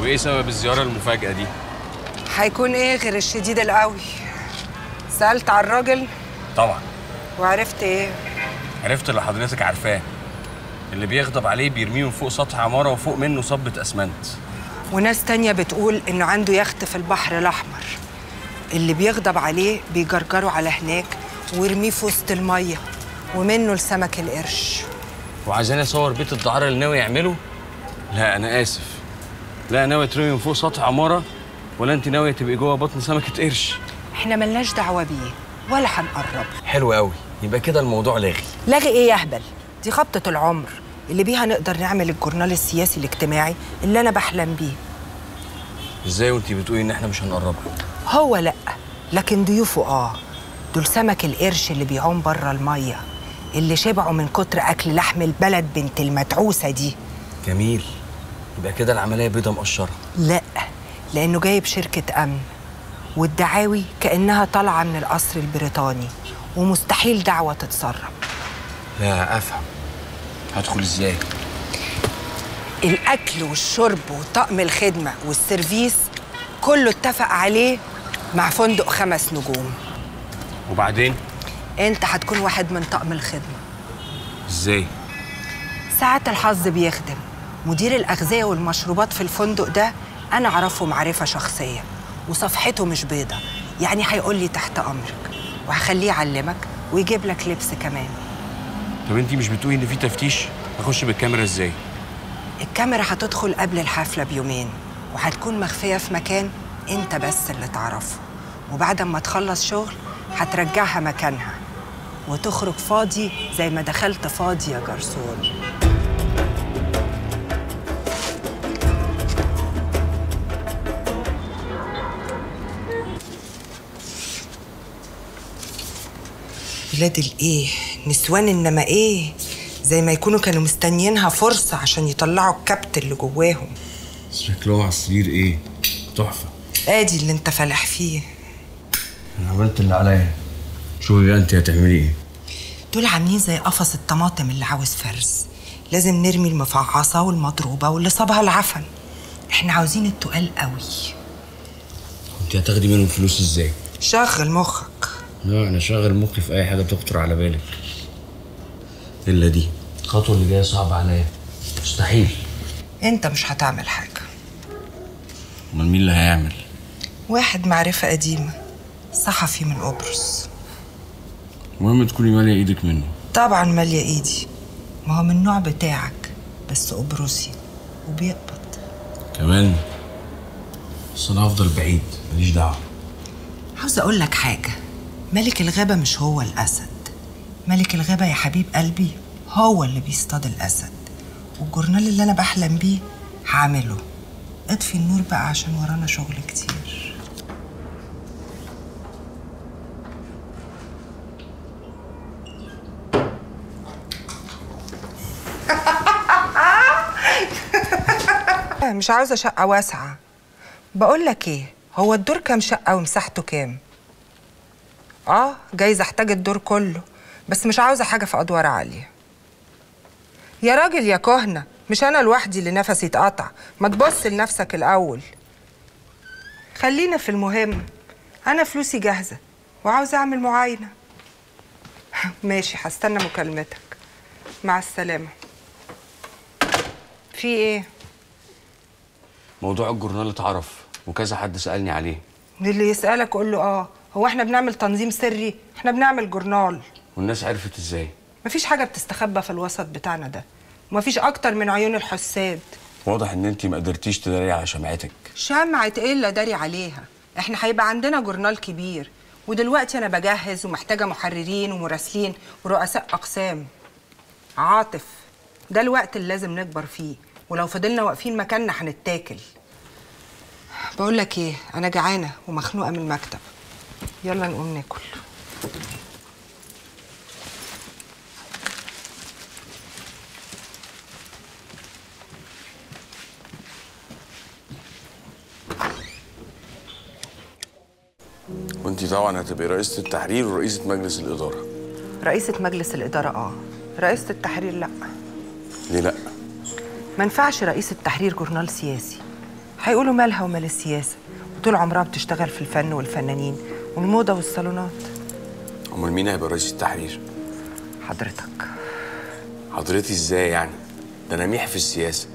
وايه سبب الزياره المفاجئه دي؟ هيكون ايه غير الشديد القوي؟ سالت على الراجل؟ طبعا. وعرفت ايه؟ عرفت اللي حضرتك عارفاه، اللي بيغضب عليه بيرميه من فوق سطح عماره وفوق منه صبة اسمنت. وناس تانية بتقول إنه عنده يخت في البحر الأحمر، اللي بيغضب عليه بيجرجره على هناك ويرميه في وسط المية ومنه لسمك القرش. وعايزاني أصور بيت الدعارة اللي ناوي يعمله؟ لا أنا آسف، لا ناوي ترمي من فوق سطح عمارة ولا أنت ناوية تبقي جوه بطن سمكة قرش. إحنا ملناش دعوة بيه ولا هنقرب. حلو قوي، يبقى كده الموضوع لاغي. لاغي إيه يا أهبل؟ دي خبطة العمر اللي بيها نقدر نعمل الجورنال السياسي الاجتماعي اللي أنا بحلم بيه. إزاي وأنتي بتقولي إن إحنا مش هنقربه؟ هو لأ، لكن ضيوفه آه، دول سمك القرش اللي بيعوم بره المية، اللي شبعوا من كتر أكل لحم البلد بنت المتعوسة دي. جميل، يبقى كده العملية بيضة مقشرة. لأ، لأنه جايب شركة أمن، والدعاوي كأنها طالعة من القصر البريطاني، ومستحيل دعوة تتسرب. لا أفهم، هدخل ازاي؟ الاكل والشرب وطقم الخدمه والسيرفيس كله اتفق عليه مع فندق خمس نجوم. وبعدين؟ انت هتكون واحد من طقم الخدمه. ازاي؟ ساعات الحظ بيخدم، مدير الاغذيه والمشروبات في الفندق ده أنا أعرفه معرفة شخصية وصفحته مش بيضة، يعني هيقول لي تحت أمرك وهخليه يعلمك ويجيب لك لبس كمان. طب أنتي مش بتقولي إن في تفتيش؟ هخش بالكاميرا إزاي؟ الكاميرا هتدخل قبل الحفلة بيومين وهتكون مخفية في مكان أنت بس اللي تعرفه، وبعد ما تخلص شغل هترجعها مكانها وتخرج فاضي زي ما دخلت فاضي يا جرسون. بلاد الإيه؟ نسوان إنما إيه؟ زي ما يكونوا كانوا مستنيينها فرصة عشان يطلعوا الكبت اللي جواهم. شكله عصير إيه؟ تحفة. آدي اللي أنت فالح فيه. أنا عملت اللي عليا. شوفي بقى أنت هتعملي إيه؟ دول عاملين زي قفص الطماطم اللي عاوز فرز، لازم نرمي المفعصة والمضروبة واللي صابها العفن. إحنا عاوزين التقال قوي. أنت هتاخدي منهم فلوس إزاي؟ شغل مخك. لا أنا شغل مخي في أي حاجة تخطر على بالك. إلا دي الخطوة اللي جاية صعبة عليا مستحيل. أنت مش هتعمل حاجة. أمال مين اللي هيعمل؟ واحد معرفة قديمة، صحفي من قبرص. المهم تكوني مالية إيدك منه. طبعا مالية إيدي، ما هو من النوع بتاعك، بس قبرصي وبيقبض. كمان؟ بس أنا هفضل بعيد، ماليش دعوة. عاوز أقول لك حاجة، ملك الغابة مش هو الأسد. ملك الغابة يا حبيب قلبي هو اللي بيصطاد الأسد، والجورنال اللي أنا بحلم بيه هعمله. اطفي النور بقى عشان ورانا شغل كتير. مش عاوزة شقة واسعة. بقول لك إيه، هو الدور كام شقة ومساحته كام؟ آه جايزة أحتاج الدور كله، بس مش عاوزة حاجة في أدوار عالية. يا راجل يا كهنة، مش أنا لوحدي اللي نفسي يتقطع، ما تبص لنفسك الأول. خلينا في المهم، أنا فلوسي جاهزة وعاوزة أعمل معاينة. ماشي هستنى مكالمتك، مع السلامة. في إيه؟ موضوع الجورنال اتعرف وكذا حد سألني عليه. اللي يسألك قول له آه، هو إحنا بنعمل تنظيم سري؟ إحنا بنعمل جورنال. والناس عرفت إزاي؟ مفيش حاجة بتستخبى في الوسط بتاعنا ده، ومفيش أكتر من عيون الحساد. واضح إن أنتِ ما قدرتيش تداري على شمعتك. شمعة إيه اللي أداري عليها؟ إحنا هيبقى عندنا جورنال كبير، ودلوقتي أنا بجهز ومحتاجة محررين ومراسلين ورؤساء أقسام. عاطف، ده الوقت اللي لازم نكبر فيه، ولو فضلنا واقفين مكاننا هنتاكل. بقول لك إيه، أنا جعانة ومخنوقة من المكتب. يلا نقوم ناكل. وانتي طبعا هتبقي رئيسة التحرير ورئيسة مجلس الإدارة. رئيسة مجلس الإدارة اه، رئيسة التحرير لأ. ليه لأ؟ ما ينفعش رئيسة التحرير جورنال سياسي، هيقولوا مالها ومال السياسة، وطول عمرها بتشتغل في الفن والفنانين والموضة والصالونات. أمال مين هيبقى رئيس التحرير؟ حضرتك. حضرتي إزاي يعني؟ ده أنا ميح في السياسة.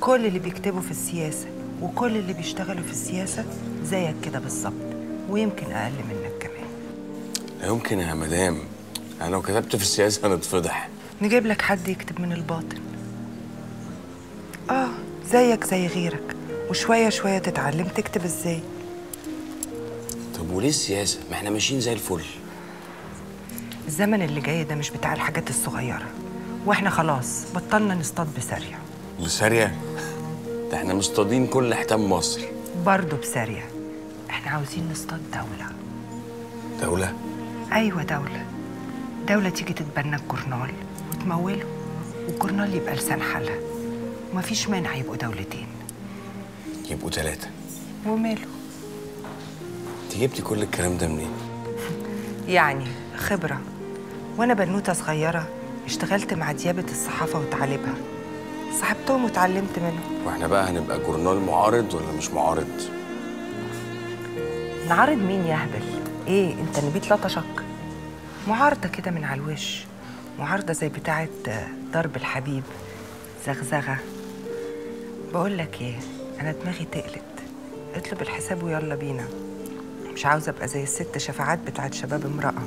كل اللي بيكتبوا في السياسة وكل اللي بيشتغلوا في السياسة زيك كده بالظبط، ويمكن أقل منك كمان. لا يمكن يا مدام، أنا لو كتبت في السياسة هنتفضح. نجيب لك حد يكتب من الباطن. آه زيك زي غيرك، وشوية شوية تتعلم تكتب إزاي. طب وليه السياسة؟ ما إحنا ماشيين زي الفل. الزمن اللي جاي ده مش بتاع الحاجات الصغيرة، وإحنا خلاص بطلنا نصطاد بسارية. بسارية؟ ده إحنا مصطادين كل حتام مصر. برضه بسارية. إحنا عاوزين نصطاد دولة. دولة؟ أيوة دولة. دولة تيجي تتبنى الجورنال وتموله، والجورنال يبقى لسان حالها، ومفيش مانع يبقوا دولتين. يبقوا ثلاثة. وماله؟ أنت جبتي كل الكلام ده منين؟ يعني خبرة. وأنا بنوتة صغيرة اشتغلت مع ديابة الصحافة وتعاليبها، صاحبتهم وتعلمت منهم. وإحنا بقى هنبقى جورنال معارض ولا مش معارض؟ نعارض مين يا هبل؟ ايه انت نبيت لطشك؟ معارضه كده من على الوش، معارضه زي بتاعه درب الحبيب زغزغه. بقول لك ايه، أنا دماغي تقلت. اطلب الحساب ويلا بينا. مش عاوزة أبقى زي الست شفاعات بتاعت شباب امرأة.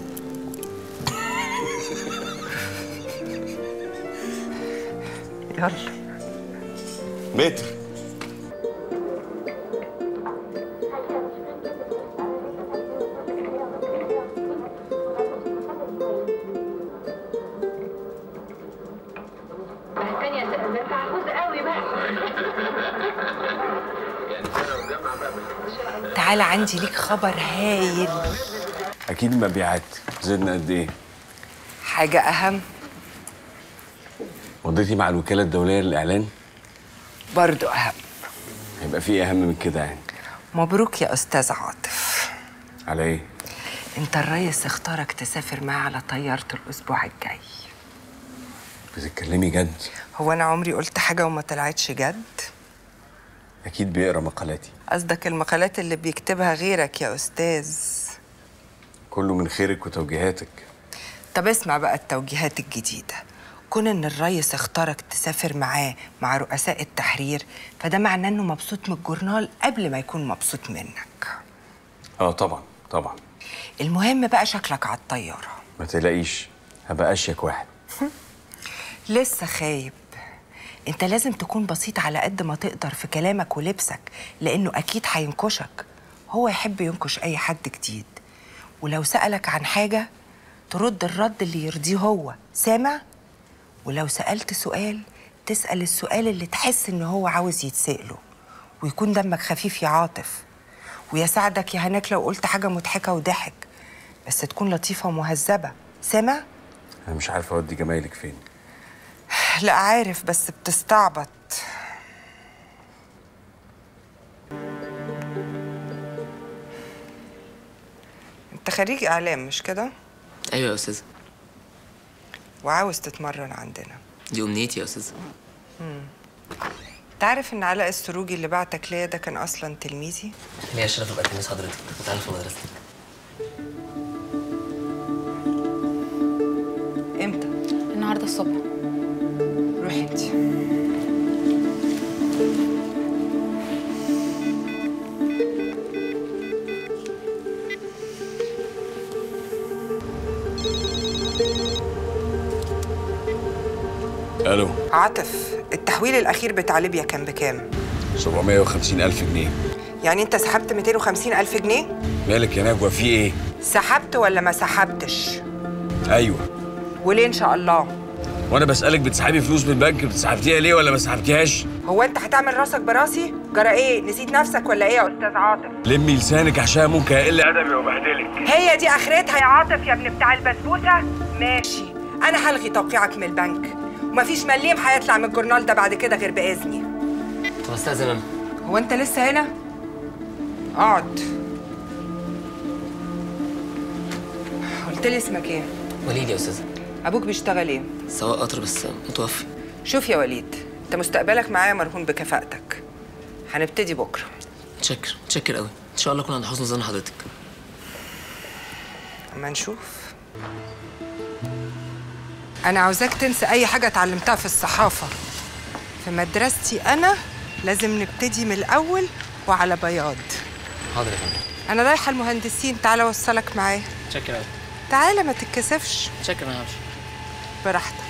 يلا. متر. تعالى عندي ليك خبر هايل. اكيد المبيعات زدنا قد ايه؟ حاجه اهم، مضيتي مع الوكاله الدوليه للاعلان برضو اهم. هيبقى في اهم من كده يعني؟ مبروك يا استاذ عاطف. على ايه؟ انت الريس اختارك تسافر معاه على طيارته الاسبوع الجاي. بتتكلمي جد؟ هو انا عمري قلت حاجه وما طلعتش جد؟ أكيد بيقرأ مقالاتي. قصدك المقالات اللي بيكتبها غيرك يا أستاذ. كله من خيرك وتوجيهاتك. طب اسمع بقى التوجيهات الجديدة. كون إن الريس اختارك تسافر معاه مع رؤساء التحرير فده معناه إنه مبسوط من الجورنال قبل ما يكون مبسوط منك. آه طبعًا طبعًا. المهم بقى شكلك على الطيارة. ما تقلقيش، هبقى أشيك واحد. لسه خايب. انت لازم تكون بسيط على قد ما تقدر في كلامك ولبسك، لانه اكيد هينكشك. هو يحب ينكش اي حد جديد، ولو سالك عن حاجه ترد الرد اللي يرضيه هو، سامع؟ ولو سالت سؤال تسال السؤال اللي تحس ان هو عاوز يتساله، ويكون دمك خفيف يا عاطف. ويا ساعدك يا هناك لو قلت حاجه مضحكه وضحك، بس تكون لطيفه ومهذبه، سامع؟ انا مش عارفه اودي جمايلك فين. لا عارف، بس بتستعبط. انت خريج اعلام مش كده؟ ايوه يا استاذه. وعاوز تتمرن عندنا. دي امنيتي يا استاذه. امم تعرف ان علاء السروجي اللي بعتك ليا ده كان اصلا تلميذي؟ ليا الشرف ابقى تلميذ حضرتك، كنت عارفه مدرستك. امتى؟ النهارده الصبح. روحتي. الو عاطف، التحويل الاخير بتاع ليبيا كان بكام؟ سبعمية وخمسين ألف جنيه. يعني انت سحبت ميتين وخمسين ألف جنيه؟ مالك يا نجوة، في ايه؟ سحبت ولا ما سحبتش؟ ايوه. وليه ان شاء الله؟ وانا بسالك بتسحبي فلوس من البنك، بتسحبتيها ليه ولا ما سحبتيهاش؟ هو انت هتعمل راسك براسي؟ جرى ايه؟ نسيت نفسك ولا ايه يا استاذ عاطف؟ لمي لسانك عشان ممكن اقل ادبي وبهدلك. هي دي اخرتها يا عاطف يا ابن بتاع البسبوسه؟ ماشي، انا هلغي توقيعك من البنك، ومفيش مليم هيطلع من الجورنال ده بعد كده غير باذني. طب استاذن انا. هو انت لسه هنا؟ اقعد. قلت لي اسمك ايه؟ وليد يا استاذه. أبوك بيشتغل إيه؟ سواق قطر بس متوفي. شوف يا وليد، أنت مستقبلك معايا مرهون بكفاءتك. هنبتدي بكرة. متشكر، متشكر قوي، إن شاء الله أكون عند حسن ظن حضرتك. أما نشوف. أنا عاوزاك تنسى أي حاجة اتعلمتها في الصحافة. في مدرستي أنا لازم نبتدي من الأول وعلى بياض. حاضر يا فندم. أنا رايحة المهندسين، تعالى أوصلك معايا. متشكر قوي. تعالى ما تتكسفش. متشكر يا فندم. براحتك.